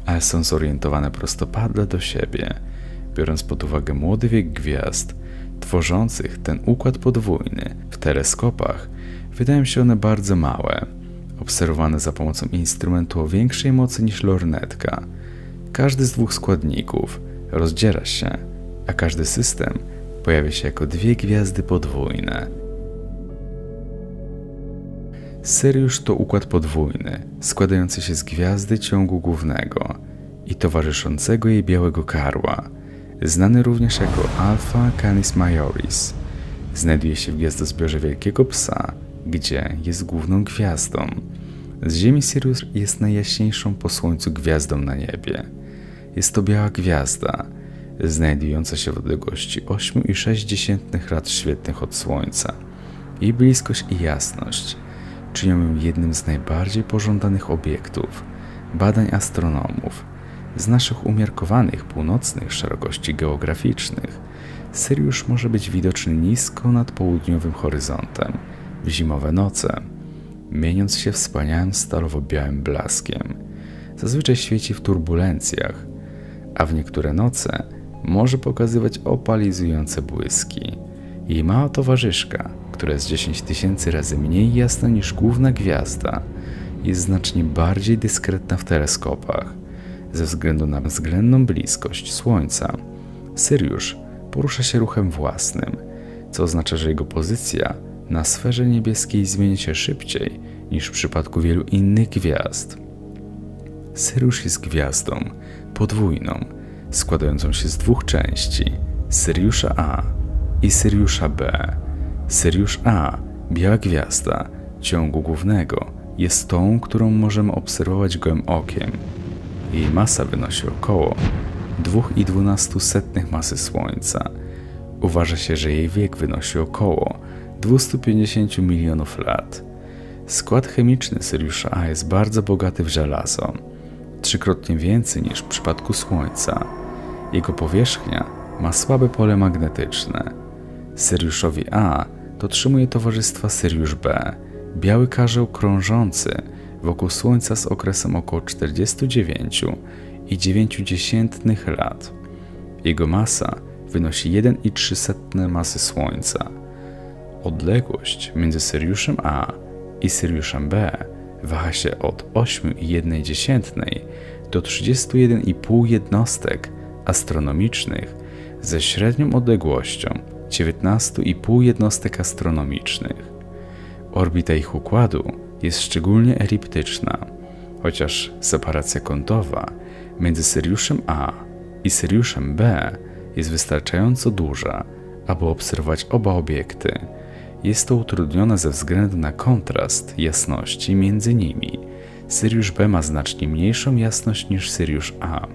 ale są zorientowane prostopadle do siebie, biorąc pod uwagę młody wiek gwiazd tworzących ten układ podwójny. W teleskopach wydają się one bardzo małe, obserwowane za pomocą instrumentu o większej mocy niż lornetka. Każdy z dwóch składników rozdziera się, a każdy system pojawia się jako dwie gwiazdy podwójne. Syriusz to układ podwójny, składający się z gwiazdy ciągu głównego i towarzyszącego jej białego karła, znany również jako Alfa Canis Majoris. Znajduje się w gwiazdozbiorze Wielkiego Psa, gdzie jest główną gwiazdą. Z Ziemi Sirius jest najjaśniejszą po Słońcu gwiazdą na niebie. Jest to biała gwiazda, znajdująca się w odległości 8,6 lat świetlnych od Słońca. Jej bliskość i jasność czynią ją jednym z najbardziej pożądanych obiektów badań astronomów. Z naszych umiarkowanych północnych szerokości geograficznych Syriusz może być widoczny nisko nad południowym horyzontem w zimowe noce, mieniąc się wspaniałym stalowo-białym blaskiem. Zazwyczaj świeci w turbulencjach, a w niektóre noce może pokazywać opalizujące błyski. Jej mała towarzyszka, która jest 10 tysięcy razy mniej jasna niż główna gwiazda, jest znacznie bardziej dyskretna w teleskopach. Ze względu na względną bliskość Słońca, Syriusz porusza się ruchem własnym, co oznacza, że jego pozycja na sferze niebieskiej zmieni się szybciej niż w przypadku wielu innych gwiazd. Syriusz jest gwiazdą podwójną, składającą się z dwóch części: Syriusza A i Syriusza B. Syriusz A, biała gwiazda ciągu głównego, jest tą, którą możemy obserwować gołym okiem. Jej masa wynosi około 2,12 masy Słońca. Uważa się, że jej wiek wynosi około 250 milionów lat. Skład chemiczny Syriusza A jest bardzo bogaty w żelazo, trzykrotnie więcej niż w przypadku Słońca. Jego powierzchnia ma słabe pole magnetyczne. Syriuszowi A dotrzymuje towarzystwa Syriusz B, biały karzeł krążący wokół Słońca z okresem około 49,9 lat. Jego masa wynosi 1,03 masy Słońca. Odległość między Syriuszem A i Syriuszem B waha się od 8,1 do 31,5 jednostek astronomicznych ze średnią odległością 19,5 jednostek astronomicznych. Orbita ich układu jest szczególnie eliptyczna, chociaż separacja kątowa między Syriuszem A i Syriuszem B jest wystarczająco duża, aby obserwować oba obiekty. Jest to utrudnione ze względu na kontrast jasności między nimi. Syriusz B ma znacznie mniejszą jasność niż Syriusz A.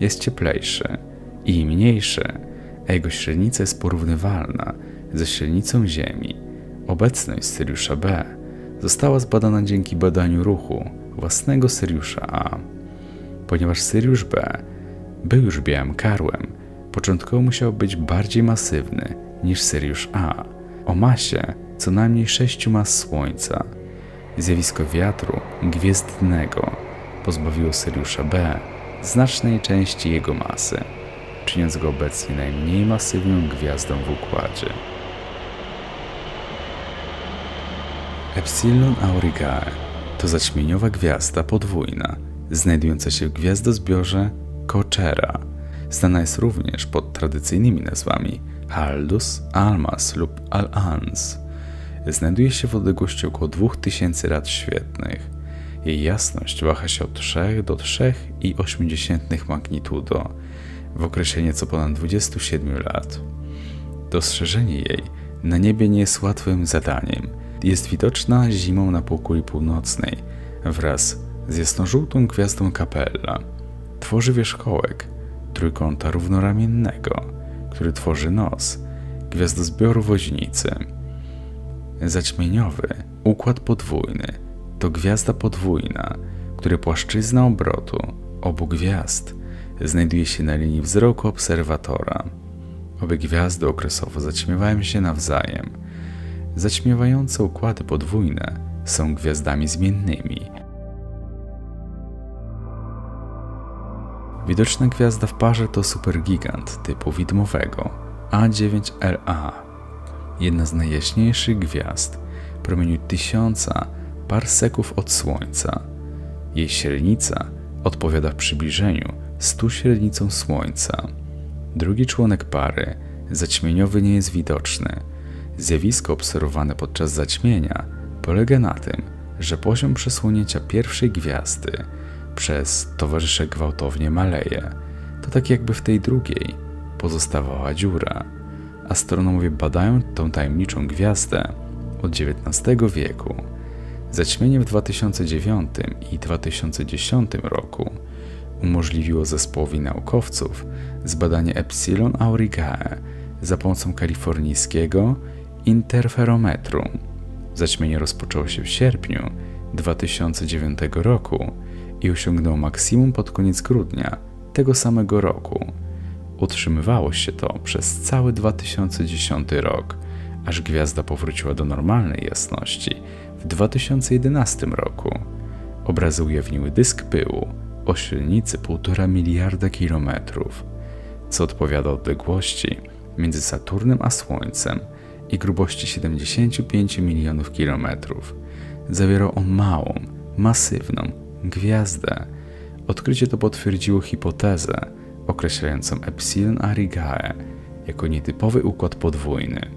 Jest cieplejszy i mniejszy, a jego średnica jest porównywalna ze średnicą Ziemi. Obecność Syriusza B została zbadana dzięki badaniu ruchu własnego Syriusza A. Ponieważ Syriusz B był już białym karłem, początkowo musiał być bardziej masywny niż Syriusz A, o masie co najmniej 6 mas Słońca. Zjawisko wiatru gwiezdnego pozbawiło Syriusza B znacznej części jego masy, czyniąc go obecnie najmniej masywną gwiazdą w układzie. Epsilon Aurigae to zaćmieniowa gwiazda podwójna znajdująca się w gwiazdozbiorze Kochera. Znana jest również pod tradycyjnymi nazwami Haldus, Almas lub Al-Ans. Znajduje się w odległości około 2000 lat świetlnych. Jej jasność waha się od 3 do 3,8 magnitudo w okresie nieco ponad 27 lat. Dostrzeżenie jej na niebie nie jest łatwym zadaniem. Jest widoczna zimą na półkuli północnej wraz z jasnożółtą gwiazdą Capella. Tworzy wierzchołek trójkąta równoramiennego, który tworzy nos gwiazdozbioru Woźnicy. Zaćmieniowy układ podwójny to gwiazda podwójna, której płaszczyzna obrotu obu gwiazd znajduje się na linii wzroku obserwatora. Obie gwiazdy okresowo zaćmiewają się nawzajem. Zaćmiewające układy podwójne są gwiazdami zmiennymi. Widoczna gwiazda w parze to supergigant typu widmowego A9LA. Jedna z najjaśniejszych gwiazd promieniu 1000 parseków od Słońca. Jej średnica odpowiada w przybliżeniu 100 średnicom Słońca. Drugi członek pary, zaćmieniowy, nie jest widoczny. Zjawisko obserwowane podczas zaćmienia polega na tym, że poziom przesłonięcia pierwszej gwiazdy przez towarzysze gwałtownie maleje. To tak jakby w tej drugiej pozostawała dziura. Astronomowie badają tą tajemniczą gwiazdę od XIX wieku. Zaćmienie w 2009 i 2010 roku umożliwiło zespołowi naukowców zbadanie Epsilon Aurigae za pomocą kalifornijskiego interferometru. Zaćmienie rozpoczęło się w sierpniu 2009 roku i osiągnęło maksimum pod koniec grudnia tego samego roku. Utrzymywało się to przez cały 2010 rok, aż gwiazda powróciła do normalnej jasności w 2011 roku. Obrazy ujawniły dysk pyłu o średnicy 1,5 miliarda kilometrów, co odpowiada odległości między Saturnem a Słońcem i grubości 75 milionów kilometrów. Zawierał on małą, masywną gwiazdę. Odkrycie to potwierdziło hipotezę określającą Epsilon Arigae jako nietypowy układ podwójny.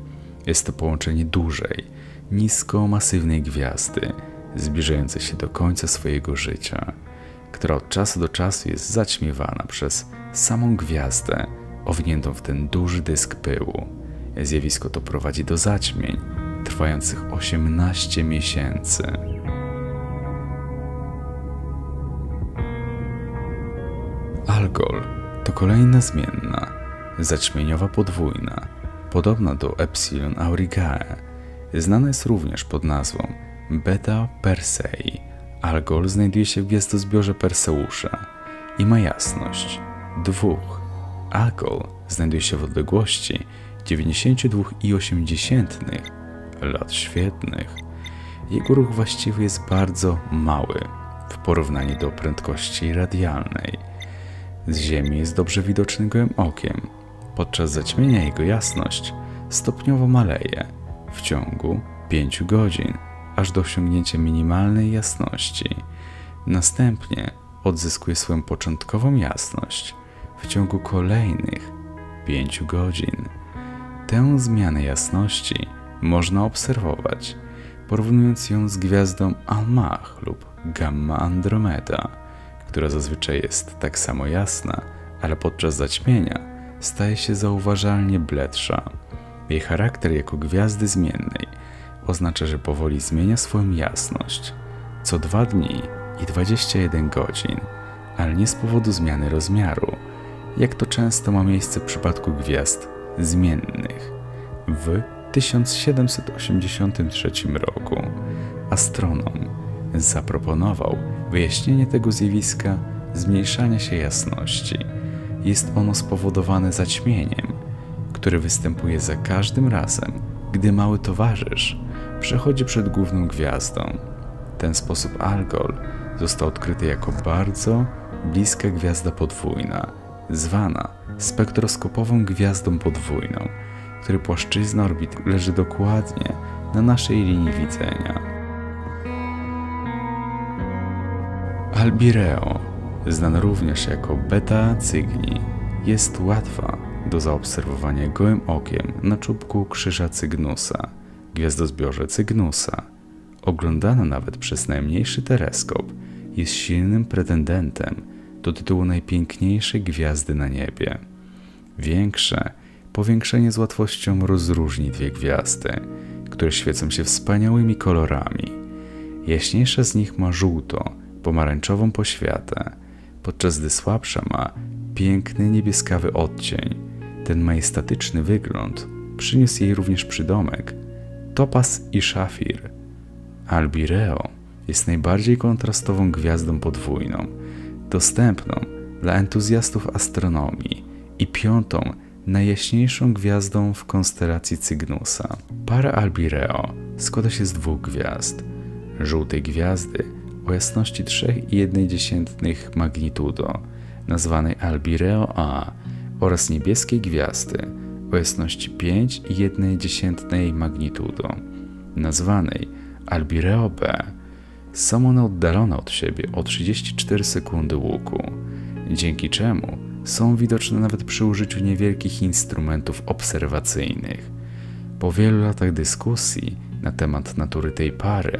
Jest to połączenie dużej, niskomasywnej gwiazdy, zbliżającej się do końca swojego życia, która od czasu do czasu jest zaćmiewana przez samą gwiazdę owiniętą w ten duży dysk pyłu. Zjawisko to prowadzi do zaćmień trwających 18 miesięcy. Algol to kolejna zmienna, zaćmieniowa podwójna, podobna do Epsilon Aurigae. Znana jest również pod nazwą Beta Persei. Algol znajduje się w gwiazdozbiorze Perseusza i ma jasność 2. Algol znajduje się w odległości 92,8 lat świetlnych. Jego ruch właściwy jest bardzo mały w porównaniu do prędkości radialnej. Z Ziemi jest dobrze widoczny gołym okiem. Podczas zaćmienia jego jasność stopniowo maleje w ciągu 5 godzin, aż do osiągnięcia minimalnej jasności. Następnie odzyskuje swoją początkową jasność w ciągu kolejnych 5 godzin. Tę zmianę jasności można obserwować, porównując ją z gwiazdą Almach lub Gamma Andromeda, która zazwyczaj jest tak samo jasna, ale podczas zaćmienia staje się zauważalnie bledsza. Jej charakter jako gwiazdy zmiennej oznacza, że powoli zmienia swoją jasność co 2 dni i 21 godzin, ale nie z powodu zmiany rozmiaru, jak to często ma miejsce w przypadku gwiazd zmiennych. W 1783 roku astronom zaproponował wyjaśnienie tego zjawiska zmniejszania się jasności. Jest ono spowodowane zaćmieniem, który występuje za każdym razem, gdy mały towarzysz przechodzi przed główną gwiazdą. W ten sposób Algol został odkryty jako bardzo bliska gwiazda podwójna, zwana spektroskopową gwiazdą podwójną, której płaszczyzna orbity leży dokładnie na naszej linii widzenia. Albireo, znana również jako Beta Cygni, jest łatwa do zaobserwowania gołym okiem na czubku krzyża Cygnusa, gwiazdozbiorze Cygnusa. Oglądana nawet przez najmniejszy teleskop, jest silnym pretendentem do tytułu najpiękniejszej gwiazdy na niebie. Większe powiększenie z łatwością rozróżni dwie gwiazdy, które świecą się wspaniałymi kolorami. Jaśniejsza z nich ma żółto-pomarańczową poświatę, podczas gdy słabsza ma piękny niebieskawy odcień. Ten majestatyczny wygląd przyniósł jej również przydomek topaz i szafir. Albireo jest najbardziej kontrastową gwiazdą podwójną, dostępną dla entuzjastów astronomii i piątą najjaśniejszą gwiazdą w konstelacji Cygnusa. Para Albireo składa się z dwóch gwiazd. Żółtej gwiazdy o jasności 3,1 magnitudo, nazwanej Albireo A, oraz niebieskiej gwiazdy o jasności 5,1 magnitudo, nazwanej Albireo B. Są one oddalone od siebie o 34 sekundy łuku, dzięki czemu są widoczne nawet przy użyciu niewielkich instrumentów obserwacyjnych. Po wielu latach dyskusji na temat natury tej pary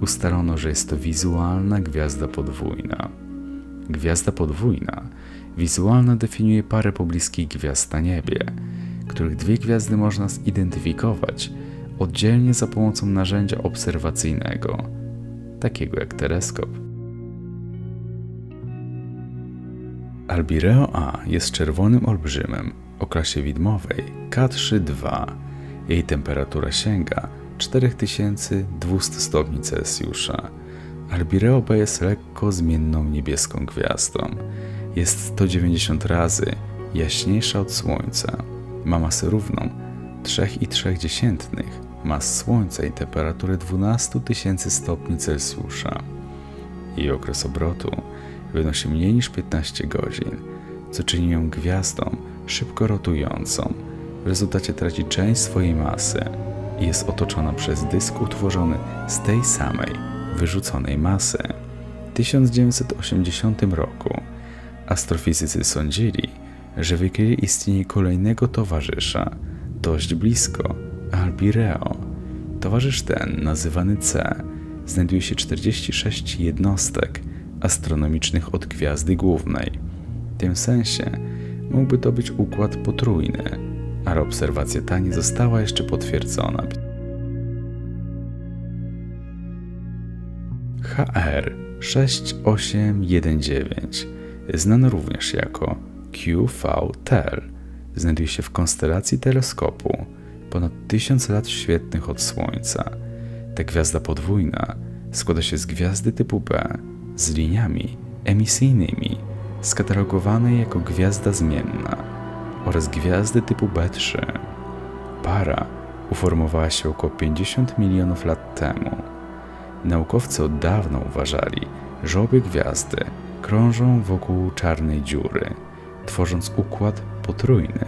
ustalono, że jest to wizualna gwiazda podwójna. Gwiazda podwójna wizualna definiuje parę pobliskich gwiazd na niebie, których dwie gwiazdy można zidentyfikować oddzielnie za pomocą narzędzia obserwacyjnego, takiego jak teleskop. Albireo A jest czerwonym olbrzymem o klasie widmowej K3-2. Jej temperatura sięga 4200 stopni Celsjusza. Albireo B jest lekko zmienną niebieską gwiazdą. Jest 190 razy jaśniejsza od Słońca. Ma masę równą 3,3 mas Słońca i temperaturę 12 tysięcy stopni Celsjusza. Jej okres obrotu wynosi mniej niż 15 godzin, co czyni ją gwiazdą szybko rotującą. W rezultacie traci część swojej masy i jest otoczona przez dysk utworzony z tej samej, wyrzuconej masy. W 1980 roku astrofizycy sądzili, że wykryli istnienie kolejnego towarzysza dość blisko Albireo. Towarzysz ten, nazywany C, znajduje się 46 jednostek astronomicznych od gwiazdy głównej. W tym sensie mógłby to być układ potrójny, ale obserwacja ta nie została jeszcze potwierdzona. HR 6819, znany również jako QV-TEL, znajduje się w konstelacji teleskopu ponad 1000 lat świetnych od Słońca. Ta gwiazda podwójna składa się z gwiazdy typu B z liniami emisyjnymi skatalogowanej jako gwiazda zmienna oraz gwiazdy typu B3. Para uformowała się około 50 milionów lat temu. Naukowcy od dawna uważali, że obie gwiazdy krążą wokół czarnej dziury, tworząc układ potrójny.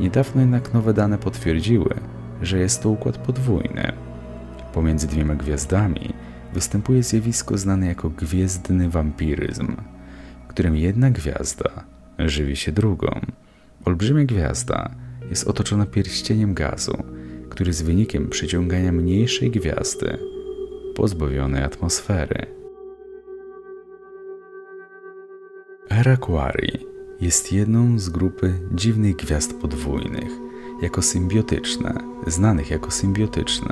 Niedawno jednak nowe dane potwierdziły, że jest to układ podwójny. Pomiędzy dwiema gwiazdami występuje zjawisko znane jako gwiezdny wampiryzm, w którym jedna gwiazda żywi się drugą. Olbrzymia gwiazda jest otoczona pierścieniem gazu, który jest wynikiem przyciągania mniejszej gwiazdy pozbawionej atmosfery. Eraquari jest jedną z grupy dziwnych gwiazd podwójnych, znanych jako symbiotyczne.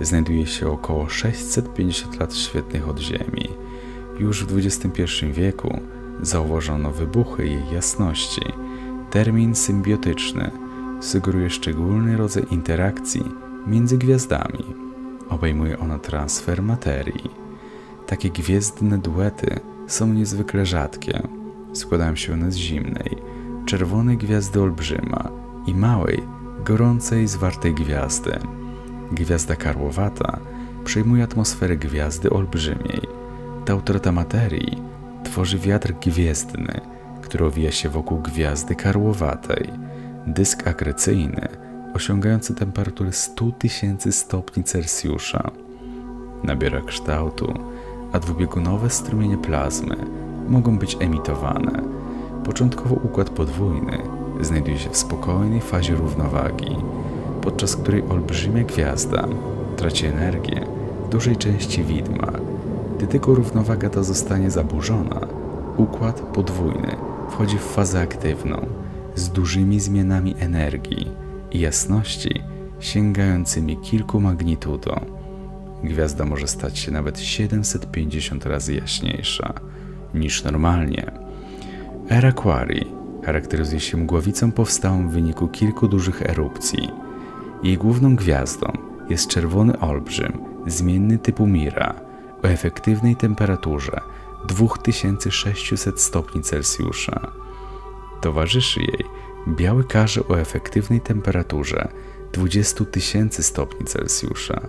Znajduje się około 650 lat świetnych od Ziemi. Już w XXI wieku zauważono wybuchy jej jasności. Termin symbiotyczny sugeruje szczególny rodzaj interakcji między gwiazdami. Obejmuje ona transfer materii. Takie gwiezdne duety są niezwykle rzadkie. Składają się one z zimnej, czerwonej gwiazdy olbrzyma i małej, gorącej, zwartej gwiazdy. Gwiazda karłowata przejmuje atmosferę gwiazdy olbrzymiej. Ta utrata materii tworzy wiatr gwiezdny, który owija się wokół gwiazdy karłowatej. Dysk akrecyjny osiągający temperaturę 100 tysięcy stopni Celsjusza nabiera kształtu a dwubiegunowe strumienie plazmy mogą być emitowane. Początkowo układ podwójny znajduje się w spokojnej fazie równowagi, podczas której olbrzymia gwiazda traci energię w dużej części widma. Gdy tylko równowaga ta zostanie zaburzona, układ podwójny wchodzi w fazę aktywną z dużymi zmianami energii i jasności sięgającymi kilku magnitudą. Gwiazda może stać się nawet 750 razy jaśniejsza niż normalnie. Era Quarii charakteryzuje się mgławicą powstałą w wyniku kilku dużych erupcji. Jej główną gwiazdą jest czerwony olbrzym zmienny typu Mira o efektywnej temperaturze 2600 stopni Celsjusza. Towarzyszy jej biały karzeł o efektywnej temperaturze 20 tysięcy stopni Celsjusza.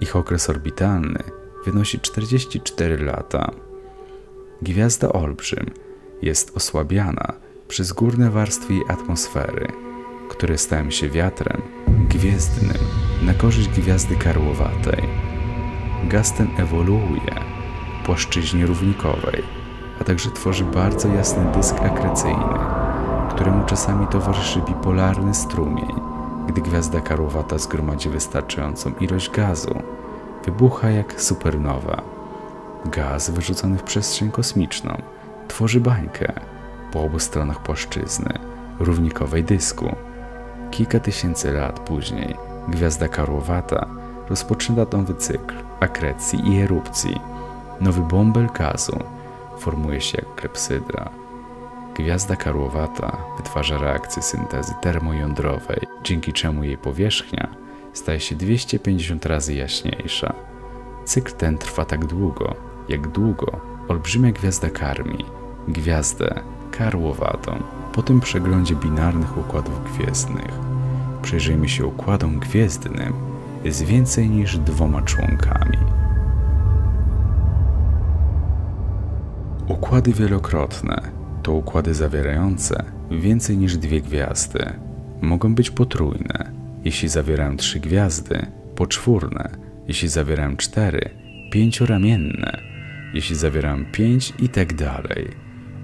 Ich okres orbitalny wynosi 44 lata. Gwiazda olbrzym jest osłabiana przez górne warstwy jej atmosfery, które stają się wiatrem gwiezdnym na korzyść gwiazdy karłowatej. Gaz ten ewoluuje w płaszczyźnie równikowej, a także tworzy bardzo jasny dysk akrecyjny, któremu czasami towarzyszy bipolarny strumień. Gdy gwiazda karłowata zgromadzi wystarczającą ilość gazu, wybucha jak supernowa. Gaz wyrzucony w przestrzeń kosmiczną tworzy bańkę po obu stronach płaszczyzny równikowej dysku. Kilka tysięcy lat później gwiazda karłowata rozpoczyna nowy cykl akrecji i erupcji. Nowy bąbel gazu formuje się jak klepsydra. Gwiazda karłowata wytwarza reakcję syntezy termojądrowej, dzięki czemu jej powierzchnia staje się 250 razy jaśniejsza. Cykl ten trwa tak długo, jak długo olbrzymia gwiazda karmi gwiazdę karłowatą. Po tym przeglądzie binarnych układów gwiezdnych przyjrzyjmy się układom gwiezdnym z więcej niż 2 członkami. Układy wielokrotne to układy zawierające więcej niż 2 gwiazdy. Mogą być potrójne, jeśli zawierają 3 gwiazdy, poczwórne, jeśli zawierają 4, pięcioramienne, jeśli zawierają 5 i tak dalej.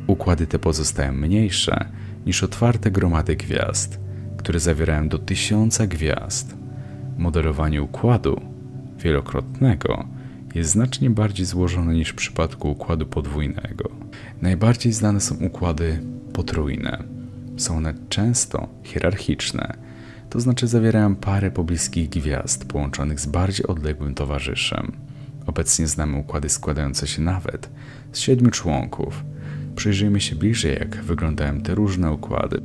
Układy te pozostają mniejsze niż otwarte gromady gwiazd, które zawierają do 1000 gwiazd. Modelowanie układu wielokrotnego jest znacznie bardziej złożone niż w przypadku układu podwójnego. Najbardziej znane są układy potrójne. Są one często hierarchiczne, to znaczy zawierają parę pobliskich gwiazd połączonych z bardziej odległym towarzyszem. Obecnie znamy układy składające się nawet z 7 członków. Przyjrzyjmy się bliżej, jak wyglądają te różne układy.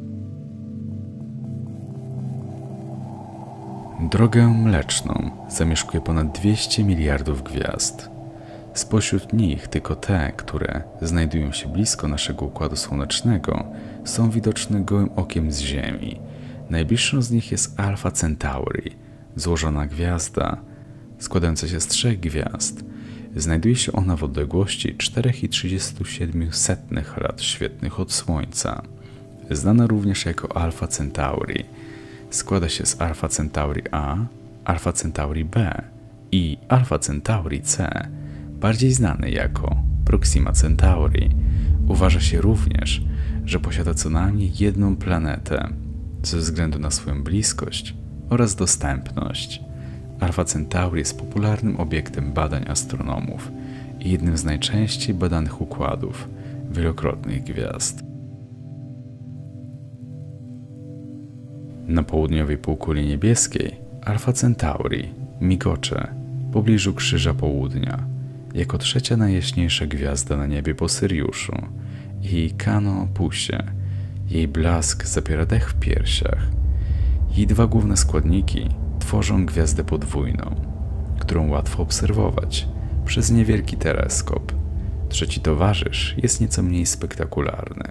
Drogę Mleczną zamieszkuje ponad 200 miliardów gwiazd. Spośród nich tylko te, które znajdują się blisko naszego Układu Słonecznego, są widoczne gołym okiem z Ziemi. Najbliższą z nich jest Alfa Centauri, złożona gwiazda składająca się z 3 gwiazd. Znajduje się ona w odległości 4,37 lat świetnych od Słońca. Znana również jako Alfa Centauri. Składa się z Alfa Centauri A, Alfa Centauri B i Alfa Centauri C, bardziej znany jako Proxima Centauri. Uważa się również, że posiada co najmniej 1 planetę, ze względu na swoją bliskość oraz dostępność. Alfa Centauri jest popularnym obiektem badań astronomów i jednym z najczęściej badanych układów wielokrotnych gwiazd. Na południowej półkuli niebieskiej Alfa Centauri migocze w pobliżu Krzyża Południa jako 3. najjaśniejsza gwiazda na niebie po Syriuszu i Kanopusie. Jej blask zapiera dech w piersiach. Jej 2 główne składniki tworzą gwiazdę podwójną, którą łatwo obserwować przez niewielki teleskop. 3. towarzysz jest nieco mniej spektakularny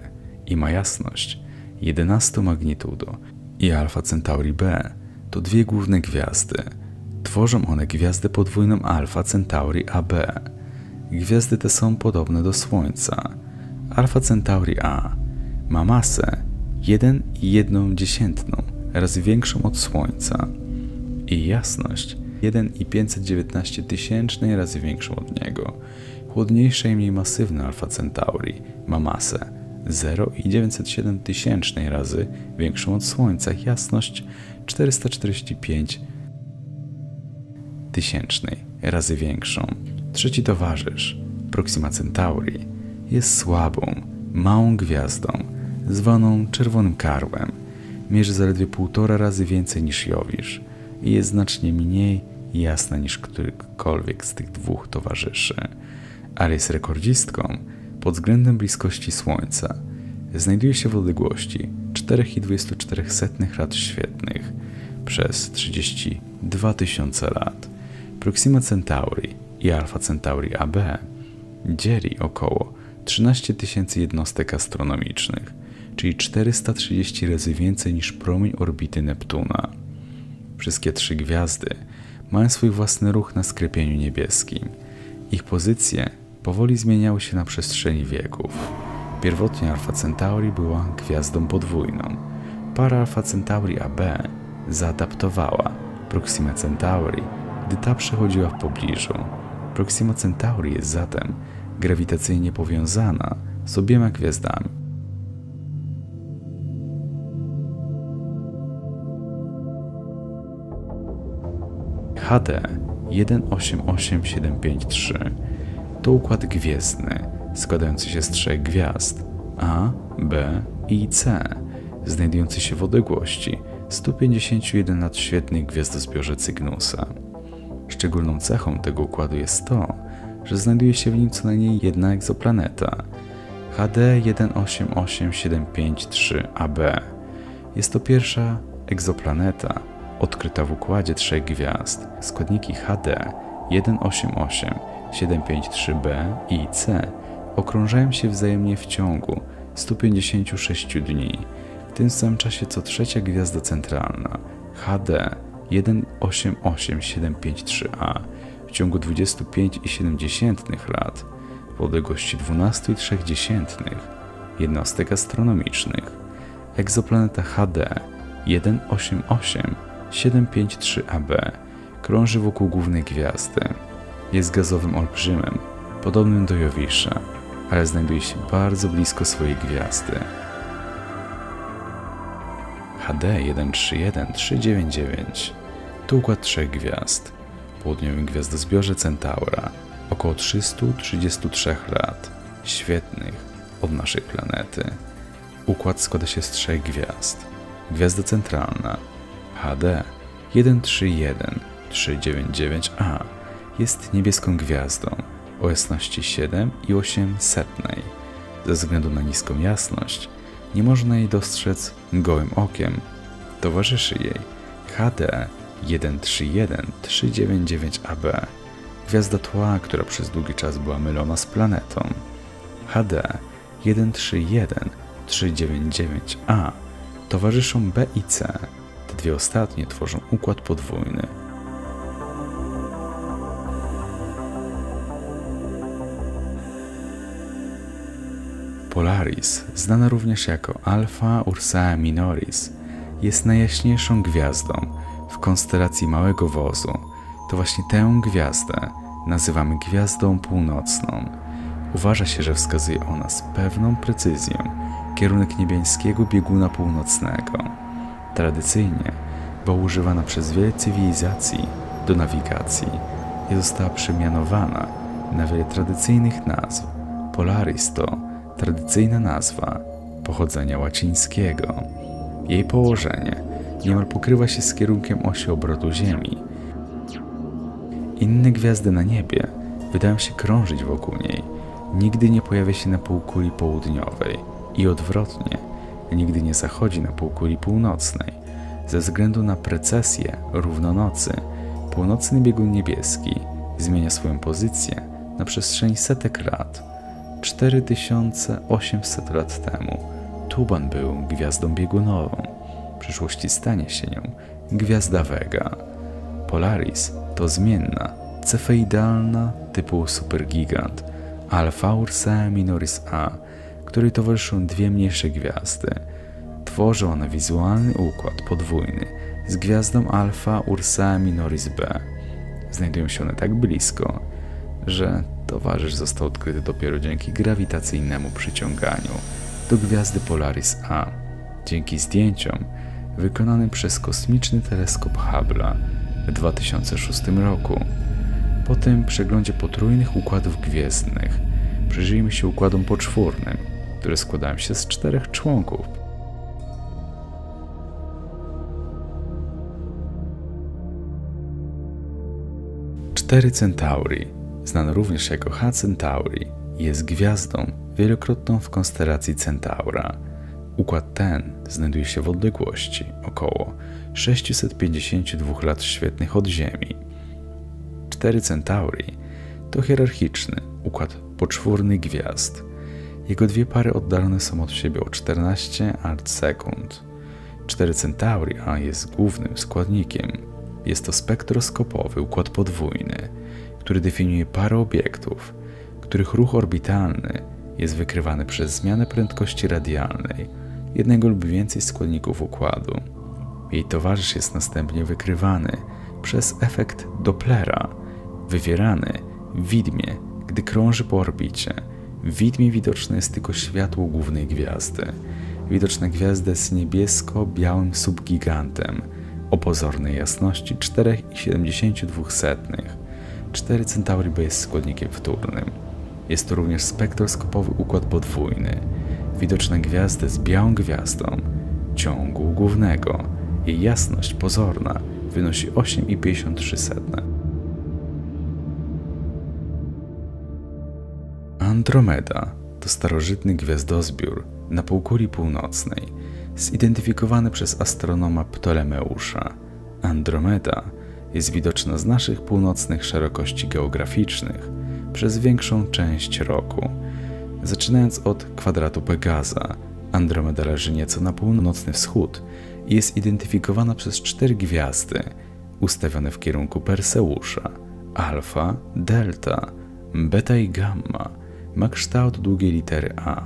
i ma jasność 11 magnitudo. I Alfa Centauri B to 2 główne gwiazdy. Tworzą one gwiazdę podwójną Alfa Centauri AB. Gwiazdy te są podobne do Słońca. Alfa Centauri A ma masę 1,1 razy większą od Słońca i jasność 1,519 razy większą od niego. Chłodniejsze i mniej masywne Alfa Centauri ma masę 0,907 razy większą od Słońca, jasność 445 000 razy większą. Trzeci towarzysz, Proxima Centauri, jest słabą, małą gwiazdą, zwaną Czerwonym Karłem. Mierzy zaledwie 1,5 razy więcej niż Jowisz i jest znacznie mniej jasna niż którykolwiek z tych dwóch towarzyszy. Ale jest rekordzistką pod względem bliskości Słońca. Znajduje się w odległości 4,24 lat świetlnych przez 32 000 lat. Proxima Centauri i Alfa Centauri AB dzieli około 13 000 jednostek astronomicznych, czyli 430 razy więcej niż promień orbity Neptuna. Wszystkie trzy gwiazdy mają swój własny ruch na sklepieniu niebieskim. Ich pozycje powoli zmieniały się na przestrzeni wieków. Pierwotnie Alfa Centauri była gwiazdą podwójną. Para Alfa Centauri AB zaadaptowała Proxima Centauri, gdy ta przechodziła w pobliżu. Proxima Centauri jest zatem grawitacyjnie powiązana z obiema gwiazdami. HD 188753 to układ gwiezdny składający się z trzech gwiazd A, B i C, znajdujący się w odległości 151 lat świetlnych w gwiazdozbiorze Cygnusa. Szczególną cechą tego układu jest to, że znajduje się w nim co najmniej jedna egzoplaneta. HD 188753 AB jest to pierwsza egzoplaneta odkryta w układzie trzech gwiazd. Składniki HD 188753b i c okrążają się wzajemnie w ciągu 156 dni, w tym samym czasie co trzecia gwiazda centralna HD 188753a w ciągu 25,7 lat w odległości 12,3 jednostek astronomicznych. Egzoplaneta HD 188753AB krąży wokół głównej gwiazdy. Jest gazowym olbrzymem, podobnym do Jowisza, ale znajduje się bardzo blisko swojej gwiazdy. HD 131399 to układ trzech gwiazd. W południowym gwiazdozbiorze Centaura około 333 lat świetlnych od naszej planety. Układ składa się z trzech gwiazd. Gwiazda centralna HD 131399A jest niebieską gwiazdą o jasności 7,08. Ze względu na niską jasność nie można jej dostrzec gołym okiem. Towarzyszy jej HD 131399AB, gwiazda tła, która przez długi czas była mylona z planetą. HD 131399A towarzyszą B i C. Te dwie ostatnie tworzą układ podwójny. Polaris, znana również jako Alfa Ursae Minoris, jest najjaśniejszą gwiazdą w konstelacji Małego Wozu. To właśnie tę gwiazdę nazywamy Gwiazdą Północną. Uważa się, że wskazuje ona z pewną precyzją kierunek niebiańskiego bieguna północnego. Tradycyjnie była używana przez wiele cywilizacji do nawigacji i została przemianowana na wiele tradycyjnych nazw. Polaris to tradycyjna nazwa pochodzenia łacińskiego. Jej położenie niemal pokrywa się z kierunkiem osi obrotu Ziemi. Inne gwiazdy na niebie wydają się krążyć wokół niej. Nigdy nie pojawia się na półkuli południowej i odwrotnie, nigdy nie zachodzi na półkuli północnej. Ze względu na precesję równonocy, północny biegun niebieski zmienia swoją pozycję na przestrzeni setek lat. 4800 lat temu Tuban był gwiazdą biegunową. W przyszłości stanie się nią gwiazda Vega. Polaris to zmienna, cefeidalna typu supergigant Alfa Ursae Minoris A, której towarzyszą dwie mniejsze gwiazdy. Tworzy ona wizualny układ podwójny z gwiazdą Alfa Ursae Minoris B. znajdują się one tak blisko, że towarzysz został odkryty dopiero dzięki grawitacyjnemu przyciąganiu do gwiazdy Polaris A, dzięki zdjęciom wykonanym przez kosmiczny teleskop Hubble'a w 2006 roku. Po tym przeglądzie potrójnych układów gwiezdnych przyjrzyjmy się układom poczwórnym, które składają się z 4 członków. Cztery Centauri, znany również jako H Centauri, jest gwiazdą wielokrotną w konstelacji Centaura. Układ ten znajduje się w odległości około 652 lat świetlnych od Ziemi. Cztery Centauri to hierarchiczny układ poczwórny gwiazd. Jego 2 pary oddalone są od siebie o 14 arcsekund. 4 Centauri A jest głównym składnikiem. Jest to spektroskopowy układ podwójny, który definiuje parę obiektów, których ruch orbitalny jest wykrywany przez zmianę prędkości radialnej jednego lub więcej składników układu. Jej towarzysz jest następnie wykrywany przez efekt Dopplera, wywierany w widmie, gdy krąży po orbicie. W widmie widoczne jest tylko światło głównej gwiazdy. Widoczna gwiazda jest niebiesko-białym subgigantem o pozornej jasności 4,72. 4 Centauri B jest składnikiem wtórnym. Jest to również spektroskopowy układ podwójny. Widoczna gwiazda jest białą gwiazdą ciągu głównego. Jej jasność pozorna wynosi 8,53. Andromeda to starożytny gwiazdozbiór na półkuli północnej, zidentyfikowany przez astronoma Ptolemeusza. Andromeda jest widoczna z naszych północnych szerokości geograficznych przez większą część roku. Zaczynając od kwadratu Pegaza, Andromeda leży nieco na północny wschód i jest identyfikowana przez 4 gwiazdy ustawione w kierunku Perseusza. Alfa, Delta, Beta i Gamma ma kształt długiej litery A.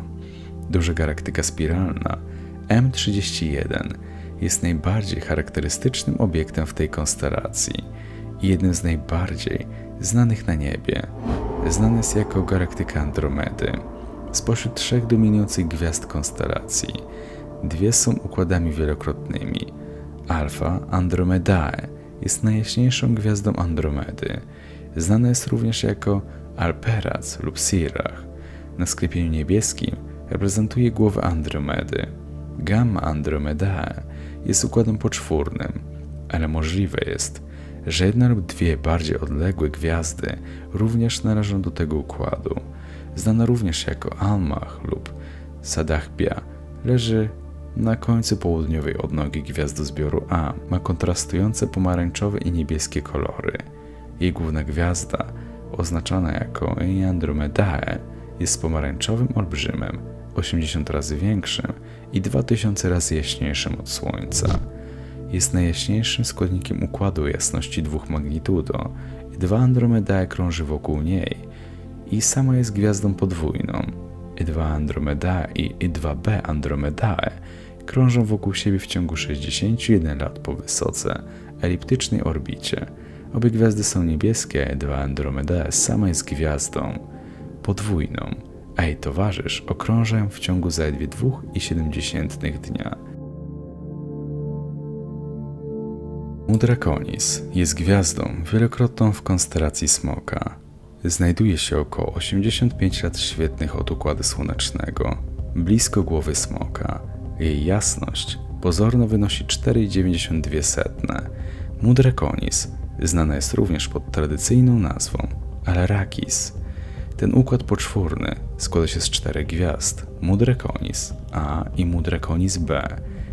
Duża galaktyka spiralna M31 jest najbardziej charakterystycznym obiektem w tej konstelacji i jednym z najbardziej znanych na niebie. Znany jest jako galaktyka Andromedy. Spośród 3 dominujących gwiazd konstelacji 2 są układami wielokrotnymi. Alfa Andromedae jest najjaśniejszą gwiazdą Andromedy. Znana jest również jako Alperac lub Sirach. Na sklepieniu niebieskim reprezentuje głowę Andromedy. Gamma Andromedae jest układem poczwórnym, ale możliwe jest, że jedna lub 2 bardziej odległe gwiazdy również należą do tego układu. Znana również jako Almach lub Sadachbia, leży na końcu południowej odnogi gwiazdozbioru A. Ma kontrastujące pomarańczowe i niebieskie kolory. Jej główna gwiazda, oznaczana jako Andromedae, jest pomarańczowym olbrzymem, 80 razy większym i 2000 razy jaśniejszym od Słońca. Jest najjaśniejszym składnikiem układu o jasności 2 magnitudo i 2 Andromedae krąży wokół niej i sama jest gwiazdą podwójną. E2 Andromedae i E2b Andromedae krążą wokół siebie w ciągu 61 lat po wysoce eliptycznej orbicie. Obie gwiazdy są niebieskie, E2 Andromedae sama jest gwiazdą podwójną, a jej towarzysz okrąża ją w ciągu zaledwie 2,7 dnia. Mudrakonis jest gwiazdą wielokrotną w konstelacji Smoka. Znajduje się około 85 lat świetlnych od Układu Słonecznego, blisko głowy Smoka. Jej jasność pozorno wynosi 4,92. Mudrakonis znana jest również pod tradycyjną nazwą Alarakis. Ten układ poczwórny składa się z 4 gwiazd. Mudrakonis A i Mudrakonis B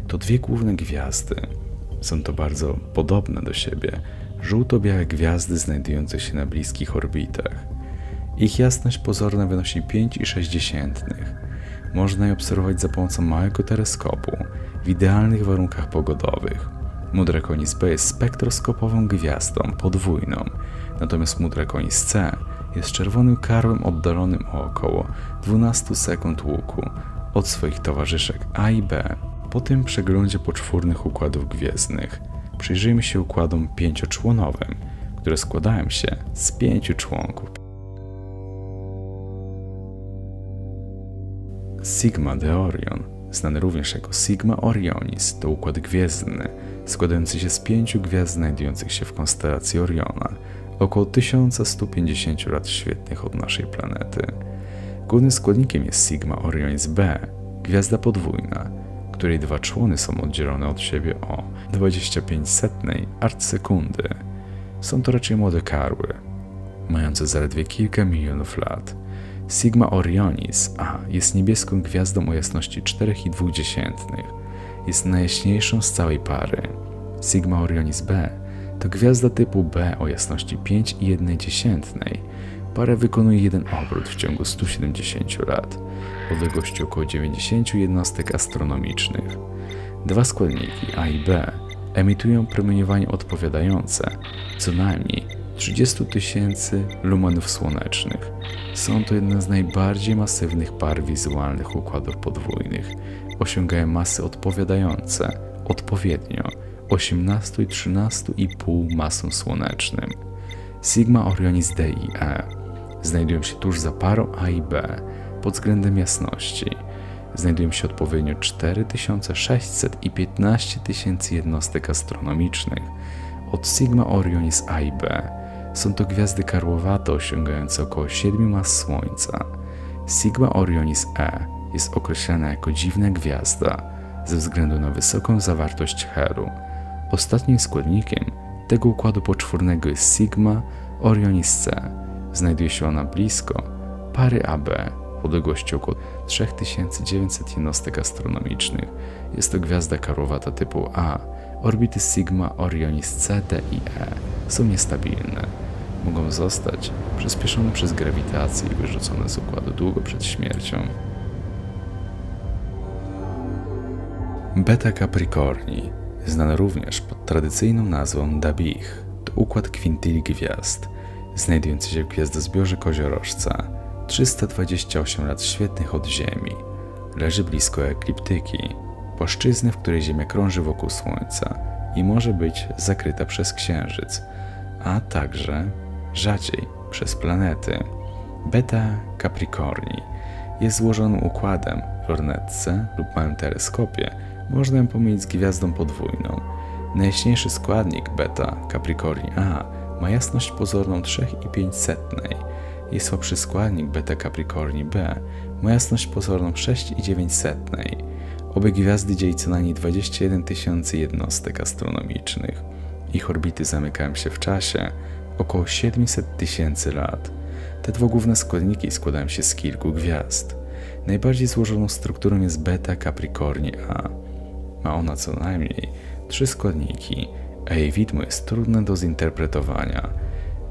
to 2 główne gwiazdy. Są to bardzo podobne do siebie żółto-białe gwiazdy znajdujące się na bliskich orbitach. Ich jasność pozorna wynosi 5,6. Można je obserwować za pomocą małego teleskopu w idealnych warunkach pogodowych. Mudrakonis B jest spektroskopową gwiazdą podwójną, natomiast Mudrakonis C jest czerwonym karłem oddalonym o około 12 sekund łuku od swoich towarzyszek A i B. Po tym przeglądzie poczwórnych układów gwiezdnych przyjrzyjmy się układom 5-członowym, które składają się z 5 członków. Sigma de Orion, znany również jako Sigma Orionis, to układ gwiezdny składający się z 5 gwiazd znajdujących się w konstelacji Oriona, około 1150 lat świetnych od naszej planety. Głównym składnikiem jest Sigma Orionis B, gwiazda podwójna, której dwa człony są oddzielone od siebie o 0,25 arcsekundy. Są to raczej młode karły, mające zaledwie kilka milionów lat. Sigma Orionis A jest niebieską gwiazdą o jasności 4,2. Jest najjaśniejszą z całej pary. Sigma Orionis B to gwiazda typu B o jasności 5,1. Para wykonuje jeden obrót w ciągu 170 lat, w odległości około 90 jednostek astronomicznych. Dwa składniki A i B emitują promieniowanie odpowiadające co najmniej 30 000 lumenów słonecznych. Są to jedna z najbardziej masywnych par wizualnych układów podwójnych. Osiągają masy odpowiadające odpowiednio 18 i 13,5 masom słonecznym. Sigma Orionis D i E znajdują się tuż za parą A i B pod względem jasności. Znajdują się odpowiednio 4600 i 15000 jednostek astronomicznych od Sigma Orionis A i B. Są to gwiazdy karłowate osiągające około 7 mas Słońca. Sigma Orionis E jest określana jako dziwna gwiazda ze względu na wysoką zawartość heru. Ostatnim składnikiem tego układu poczwórnego jest Sigma Orionis C. Znajduje się ona blisko pary AB w odległości około 3900 jednostek astronomicznych. Jest to gwiazda karłowata typu A. Orbity Sigma Orionis C, D i E są niestabilne. Mogą zostać przyspieszone przez grawitację i wyrzucone z układu długo przed śmiercią. Beta Capricorni, znany również pod tradycyjną nazwą Dabich, to układ kwintyli gwiazd, znajdujący się w gwiazdozbiorze Koziorożca, 328 lat świetnych od Ziemi. Leży blisko ekliptyki, płaszczyzny, w której Ziemia krąży wokół Słońca i może być zakryta przez Księżyc, a także rzadziej przez planety. Beta Capricorni jest złożonym układem w lornetce lub małym teleskopie. Można ją pomylić z gwiazdą podwójną. Najjaśniejszy składnik Beta Capricorni A ma jasność pozorną 3,5. Jej słabszy składnik Beta Capricorni B ma jasność pozorną 6,9. Obie gwiazdy dzieli co najmniej 21 000 jednostek astronomicznych. Ich orbity zamykają się w czasie około 700 000 lat. Te dwa główne składniki składają się z kilku gwiazd. Najbardziej złożoną strukturą jest Beta Capricorni A. Ma ona co najmniej 3 składniki, a jej widmo jest trudne do zinterpretowania.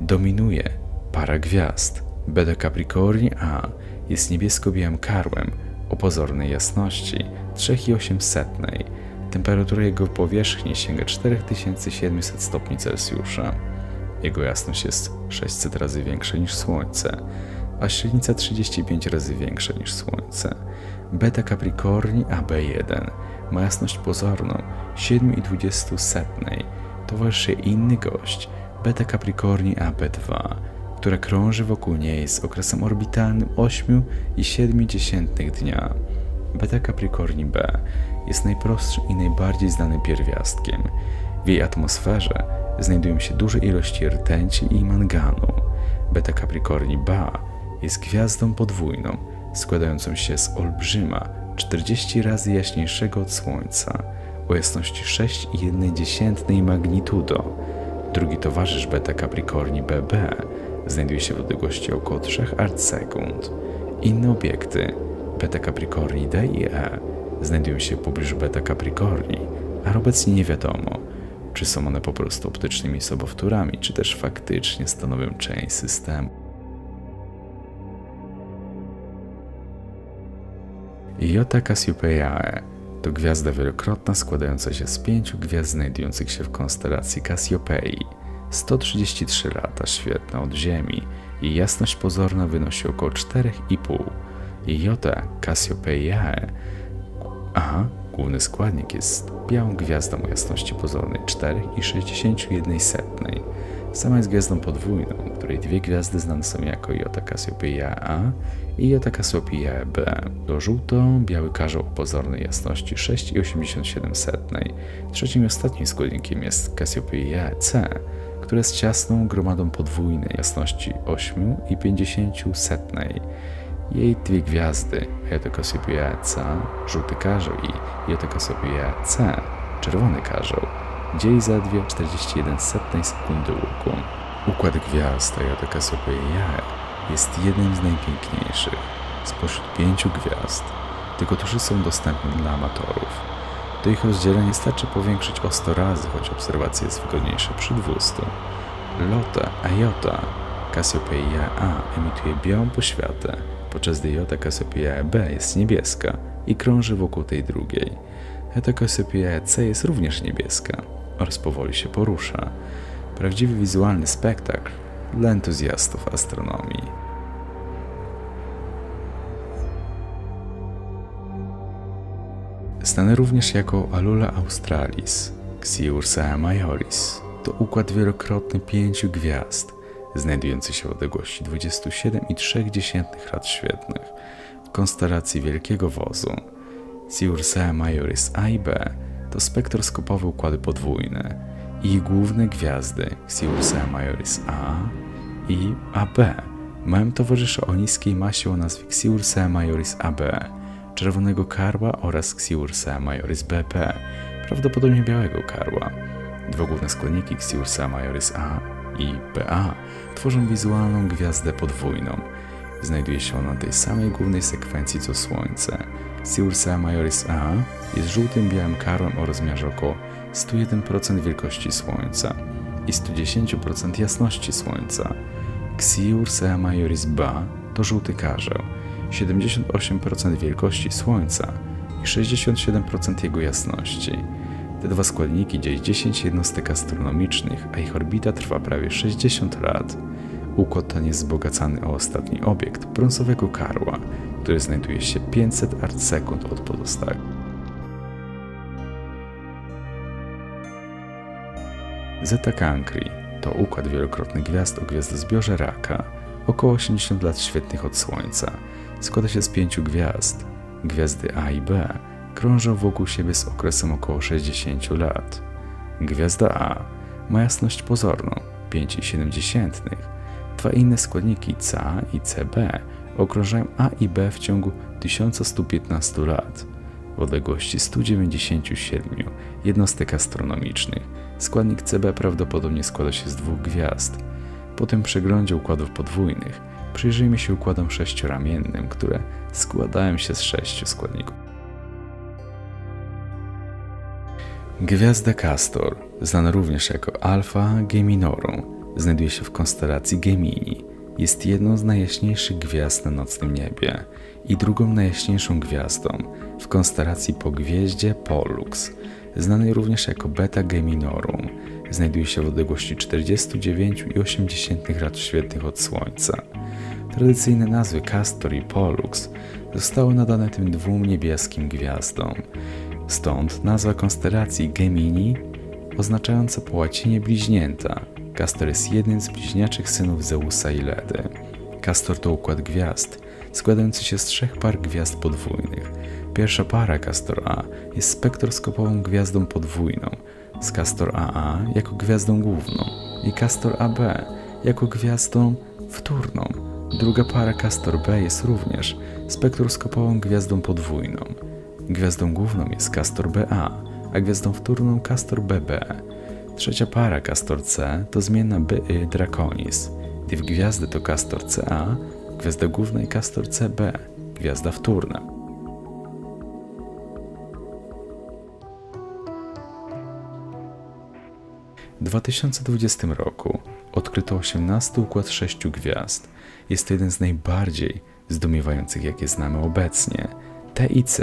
Dominuje para gwiazd. Beta Capricorni A jest niebiesko-białym karłem o pozornej jasności 3,8. Temperatura jego powierzchni sięga 4700 stopni Celsjusza. Jego jasność jest 600 razy większa niż Słońce, a średnica 35 razy większa niż Słońce. Beta Capricorni AB1 ma jasność pozorną 7,20. Towarzyszy inny gość, Beta Capricorni AB2, która krąży wokół niej z okresem orbitalnym 8,7 dnia. Beta Capricorni B jest najprostszym i najbardziej znanym pierwiastkiem. W jej atmosferze znajdują się duże ilości rtęci i manganu. Beta Capricorni B jest gwiazdą podwójną, składającą się z olbrzyma, 40 razy jaśniejszego od Słońca, o jasności 6,1 magnitudo. Drugi towarzysz Beta Capricorni BB znajduje się w odległości około 3 arcsekund. Inne obiekty Beta Capricorni D i E znajdują się w pobliżu Beta Capricorni, a obecnie nie wiadomo, czy są one po prostu optycznymi sobowtórami, czy też faktycznie stanowią część systemu. Jota Cassiopeiae to gwiazda wielokrotna składająca się z 5 gwiazd znajdujących się w konstelacji Cassiopei. 133 lata świetna od Ziemi i jasność pozorna wynosi około 4,5. Jota Cassiopeiae A, główny składnik, jest białą gwiazdą o jasności pozornej 4,61. Sama jest gwiazdą podwójną, której dwie gwiazdy znane są jako Jota Cassiopeiae A i Jota Cassiopeiae B. To żółto-biały karzeł o pozornej jasności 6,87. Trzecim i ostatnim składnikiem jest Cassiopeiae C, która jest ciasną gromadą podwójnej jasności 8,50. Jej dwie gwiazdy, Jota Cassiopeiae C, żółty karzeł, i Jota Cassiopeiae C, czerwony karzeł, dzieli zaledwie 0,41 sekundy łuku. Układ gwiazd Jota Cassiopeiae jest jednym z najpiękniejszych spośród 5 gwiazd, tylko tuż są dostępne dla amatorów. Do ich rozdzielenia starczy powiększyć o 100 razy, choć obserwacja jest wygodniejsza przy 200. Lota a Jota Cassiopeiae A emituje białą poświatę, podczas gdy Jota Cassiopeiae B jest niebieska i krąży wokół tej drugiej. Eta Cassiopeiae C jest również niebieska oraz powoli się porusza. Prawdziwy wizualny spektakl dla entuzjastów astronomii. Znane również jako Alula Australis, Xiursae Majoris, to układ wielokrotny 5 gwiazd, znajdujący się w odległości 27,3 lat świetlnych w konstelacji Wielkiego Wozu. Xiursae Majoris A i B to spektroskopowe układy podwójne i ich główne gwiazdy Xiursae Majoris A i AB mają towarzysza o niskiej masie o nazwie Xiursae Majoris AB, czerwonego karła oraz Xiursae Majoris BP, prawdopodobnie białego karła. Dwa główne składniki Xiursae Majoris A i BA tworzą wizualną gwiazdę podwójną. Znajduje się ona na tej samej głównej sekwencji co Słońce. Xiursae Majoris A jest żółtym-białym karłem o rozmiarze około 101% wielkości Słońca i 110% jasności Słońca. Xiursae Majoris B to żółty karzeł, 78% wielkości Słońca i 67% jego jasności. Te dwa składniki dzieli 10 jednostek astronomicznych, a ich orbita trwa prawie 60 lat. Układ ten jest wzbogacany o ostatni obiekt, brązowego karła, który znajduje się 500 arcsekund od pozostałych. Zeta Cancri to układ wielokrotnych gwiazd o gwiazdozbiorze Raka, około 80 lat świetlnych od Słońca. Składa się z 5 gwiazd. Gwiazdy A i B krążą wokół siebie z okresem około 60 lat. Gwiazda A ma jasność pozorną 5,7. Dwa inne składniki CA i CB okrążają A i B w ciągu 1115 lat w odległości 197 jednostek astronomicznych. Składnik CB prawdopodobnie składa się z 2 gwiazd. Po tym przeglądzie układów podwójnych przyjrzyjmy się układom sześcioramiennym, które składają się z 6 składników. Gwiazda Castor, znana również jako Alfa Geminorum, znajduje się w konstelacji Gemini. Jest jedną z najjaśniejszych gwiazd na nocnym niebie i drugą najjaśniejszą gwiazdą w konstelacji po gwieździe Pollux, znanej również jako Beta Geminorum. Znajduje się w odległości 49,8 lat świetlnych od Słońca. Tradycyjne nazwy Castor i Pollux zostały nadane tym dwóm niebieskim gwiazdom. Stąd nazwa konstelacji Gemini, oznaczająca po łacinie bliźnięta. Castor jest jednym z bliźniaczych synów Zeusa i Ledy. Castor to układ gwiazd składający się z 3 par gwiazd podwójnych. Pierwsza para, Castor A, jest spektroskopową gwiazdą podwójną, z Castor AA jako gwiazdą główną i Castor AB jako gwiazdą wtórną. Druga para, Castor B, jest również spektroskopową gwiazdą podwójną. Gwiazdą główną jest Castor BA, a gwiazdą wtórną Castor BB. Trzecia para, Castor C, to zmienna Mudrakonis. Dwie gwiazdy to Castor CA, gwiazda główna, i Castor CB, gwiazda wtórna. W 2020 roku odkryto 18 układ 6 gwiazd. Jest to jeden z najbardziej zdumiewających, jakie znamy obecnie. TIC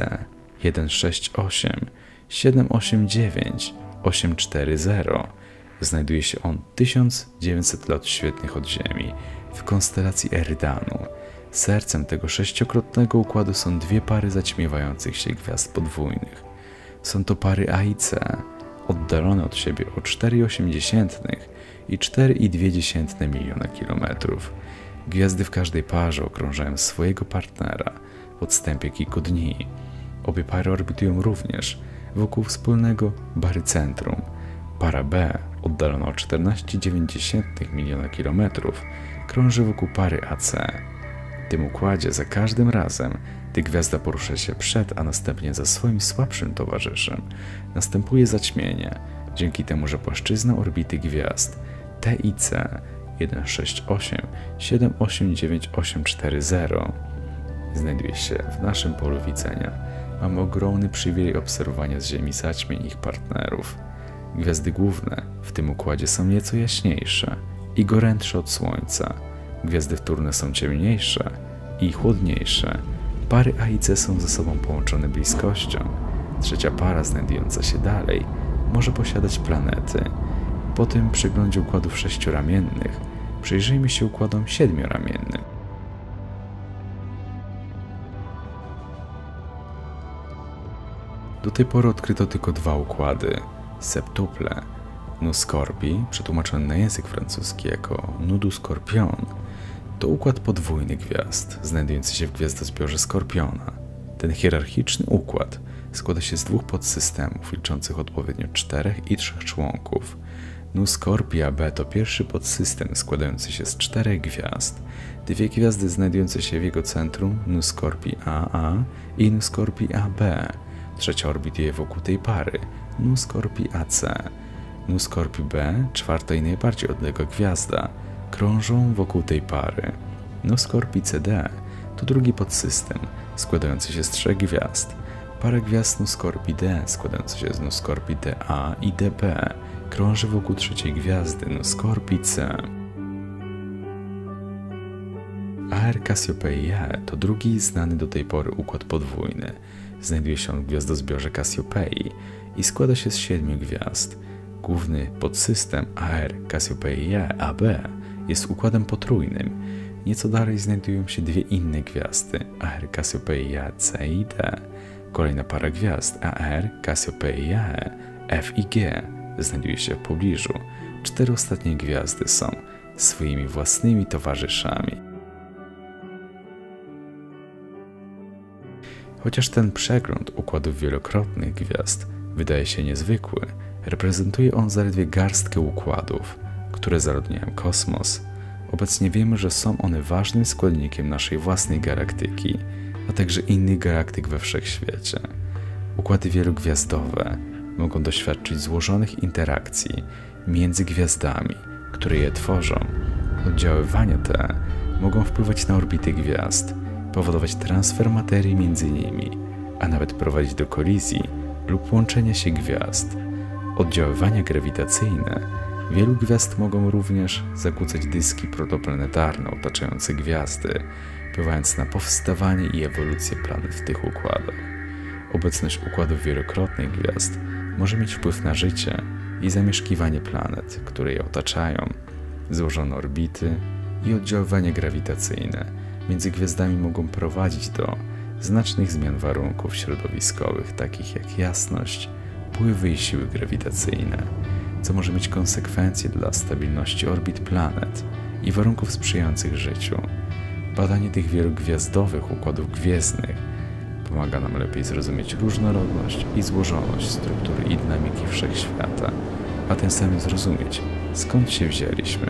168 789 840. Znajduje się on 1900 lat świetlnych od Ziemi w konstelacji Eridanu. Sercem tego sześciokrotnego układu są dwie pary zaćmiewających się gwiazd podwójnych. Są to pary A i C oddalone od siebie o 4,8 i 4,2 miliona kilometrów. Gwiazdy w każdej parze okrążają swojego partnera w odstępie kilku dni. Obie pary orbitują również wokół wspólnego barycentrum. Para B, oddalona o 14,9 miliona kilometrów, krąży wokół pary AC. W tym układzie za każdym razem, gdy gwiazda porusza się przed, a następnie za swoim słabszym towarzyszem, następuje zaćmienie, dzięki temu, że płaszczyzna orbity gwiazd TIC 168789840 znajduje się w naszym polu widzenia. Mamy ogromny przywilej obserwowania z Ziemi zaćmień ich partnerów. Gwiazdy główne w tym układzie są nieco jaśniejsze i gorętsze od Słońca. Gwiazdy wtórne są ciemniejsze i chłodniejsze. Pary A i C są ze sobą połączone bliskością. Trzecia para, znajdująca się dalej, może posiadać planety. Po tym przeglądzie układów sześcioramiennych przyjrzyjmy się układom siedmioramiennym. Do tej pory odkryto tylko dwa układy, septuple. Nu Scorpii, przetłumaczony na język francuski jako Nu Scorpion, to układ podwójny gwiazd, znajdujący się w gwiazdozbiorze Skorpiona. Ten hierarchiczny układ składa się z dwóch podsystemów, liczących odpowiednio 4 i 3 członków. Nu Scorpii AB to pierwszy podsystem składający się z 4 gwiazd. Dwie gwiazdy znajdujące się w jego centrum, Nu Scorpii AA i Nu Scorpii AB. Trzecia orbituje wokół tej pary, Nu Scorpii AC. Nu Scorpii B, czwarta i najbardziej odległa gwiazda, krążą wokół tej pary. Nu Scorpii CD to drugi podsystem składający się z 3 gwiazd. Para gwiazd Nu Scorpii D, składająca się z Nu Scorpii DA i DB, krąży wokół trzeciej gwiazdy Nu Scorpii C. AR Cassiopeiae to drugi znany do tej pory układ podwójny. Znajduje się on w gwiazdozbiorze Cassiopei i składa się z 7 gwiazd. Główny podsystem AR Cassiopeiae AB jest układem potrójnym. Nieco dalej znajdują się dwie inne gwiazdy, AR Cassiopeiae C i D. Kolejna para gwiazd AR Cassiopeiae F i G znajduje się w pobliżu. 4 ostatnie gwiazdy są swoimi własnymi towarzyszami. Chociaż ten przegląd układów wielokrotnych gwiazd wydaje się niezwykły, reprezentuje on zaledwie garstkę układów, które zaludniają kosmos. Obecnie wiemy, że są one ważnym składnikiem naszej własnej galaktyki, a także innych galaktyk we wszechświecie. Układy wielogwiazdowe mogą doświadczyć złożonych interakcji między gwiazdami, które je tworzą. Oddziaływania te mogą wpływać na orbity gwiazd, powodować transfer materii między nimi, a nawet prowadzić do kolizji lub łączenia się gwiazd. Oddziaływania grawitacyjne wielu gwiazd mogą również zakłócać dyski protoplanetarne otaczające gwiazdy, wpływając na powstawanie i ewolucję planet w tych układach. Obecność układów wielokrotnych gwiazd może mieć wpływ na życie i zamieszkiwanie planet, które je otaczają, złożone orbity i oddziaływanie grawitacyjne między gwiazdami mogą prowadzić do znacznych zmian warunków środowiskowych, takich jak jasność, pływy i siły grawitacyjne, co może mieć konsekwencje dla stabilności orbit planet i warunków sprzyjających życiu. Badanie tych wielogwiazdowych układów gwiezdnych pomaga nam lepiej zrozumieć różnorodność i złożoność struktury i dynamiki wszechświata, a tym samym zrozumieć, skąd się wzięliśmy.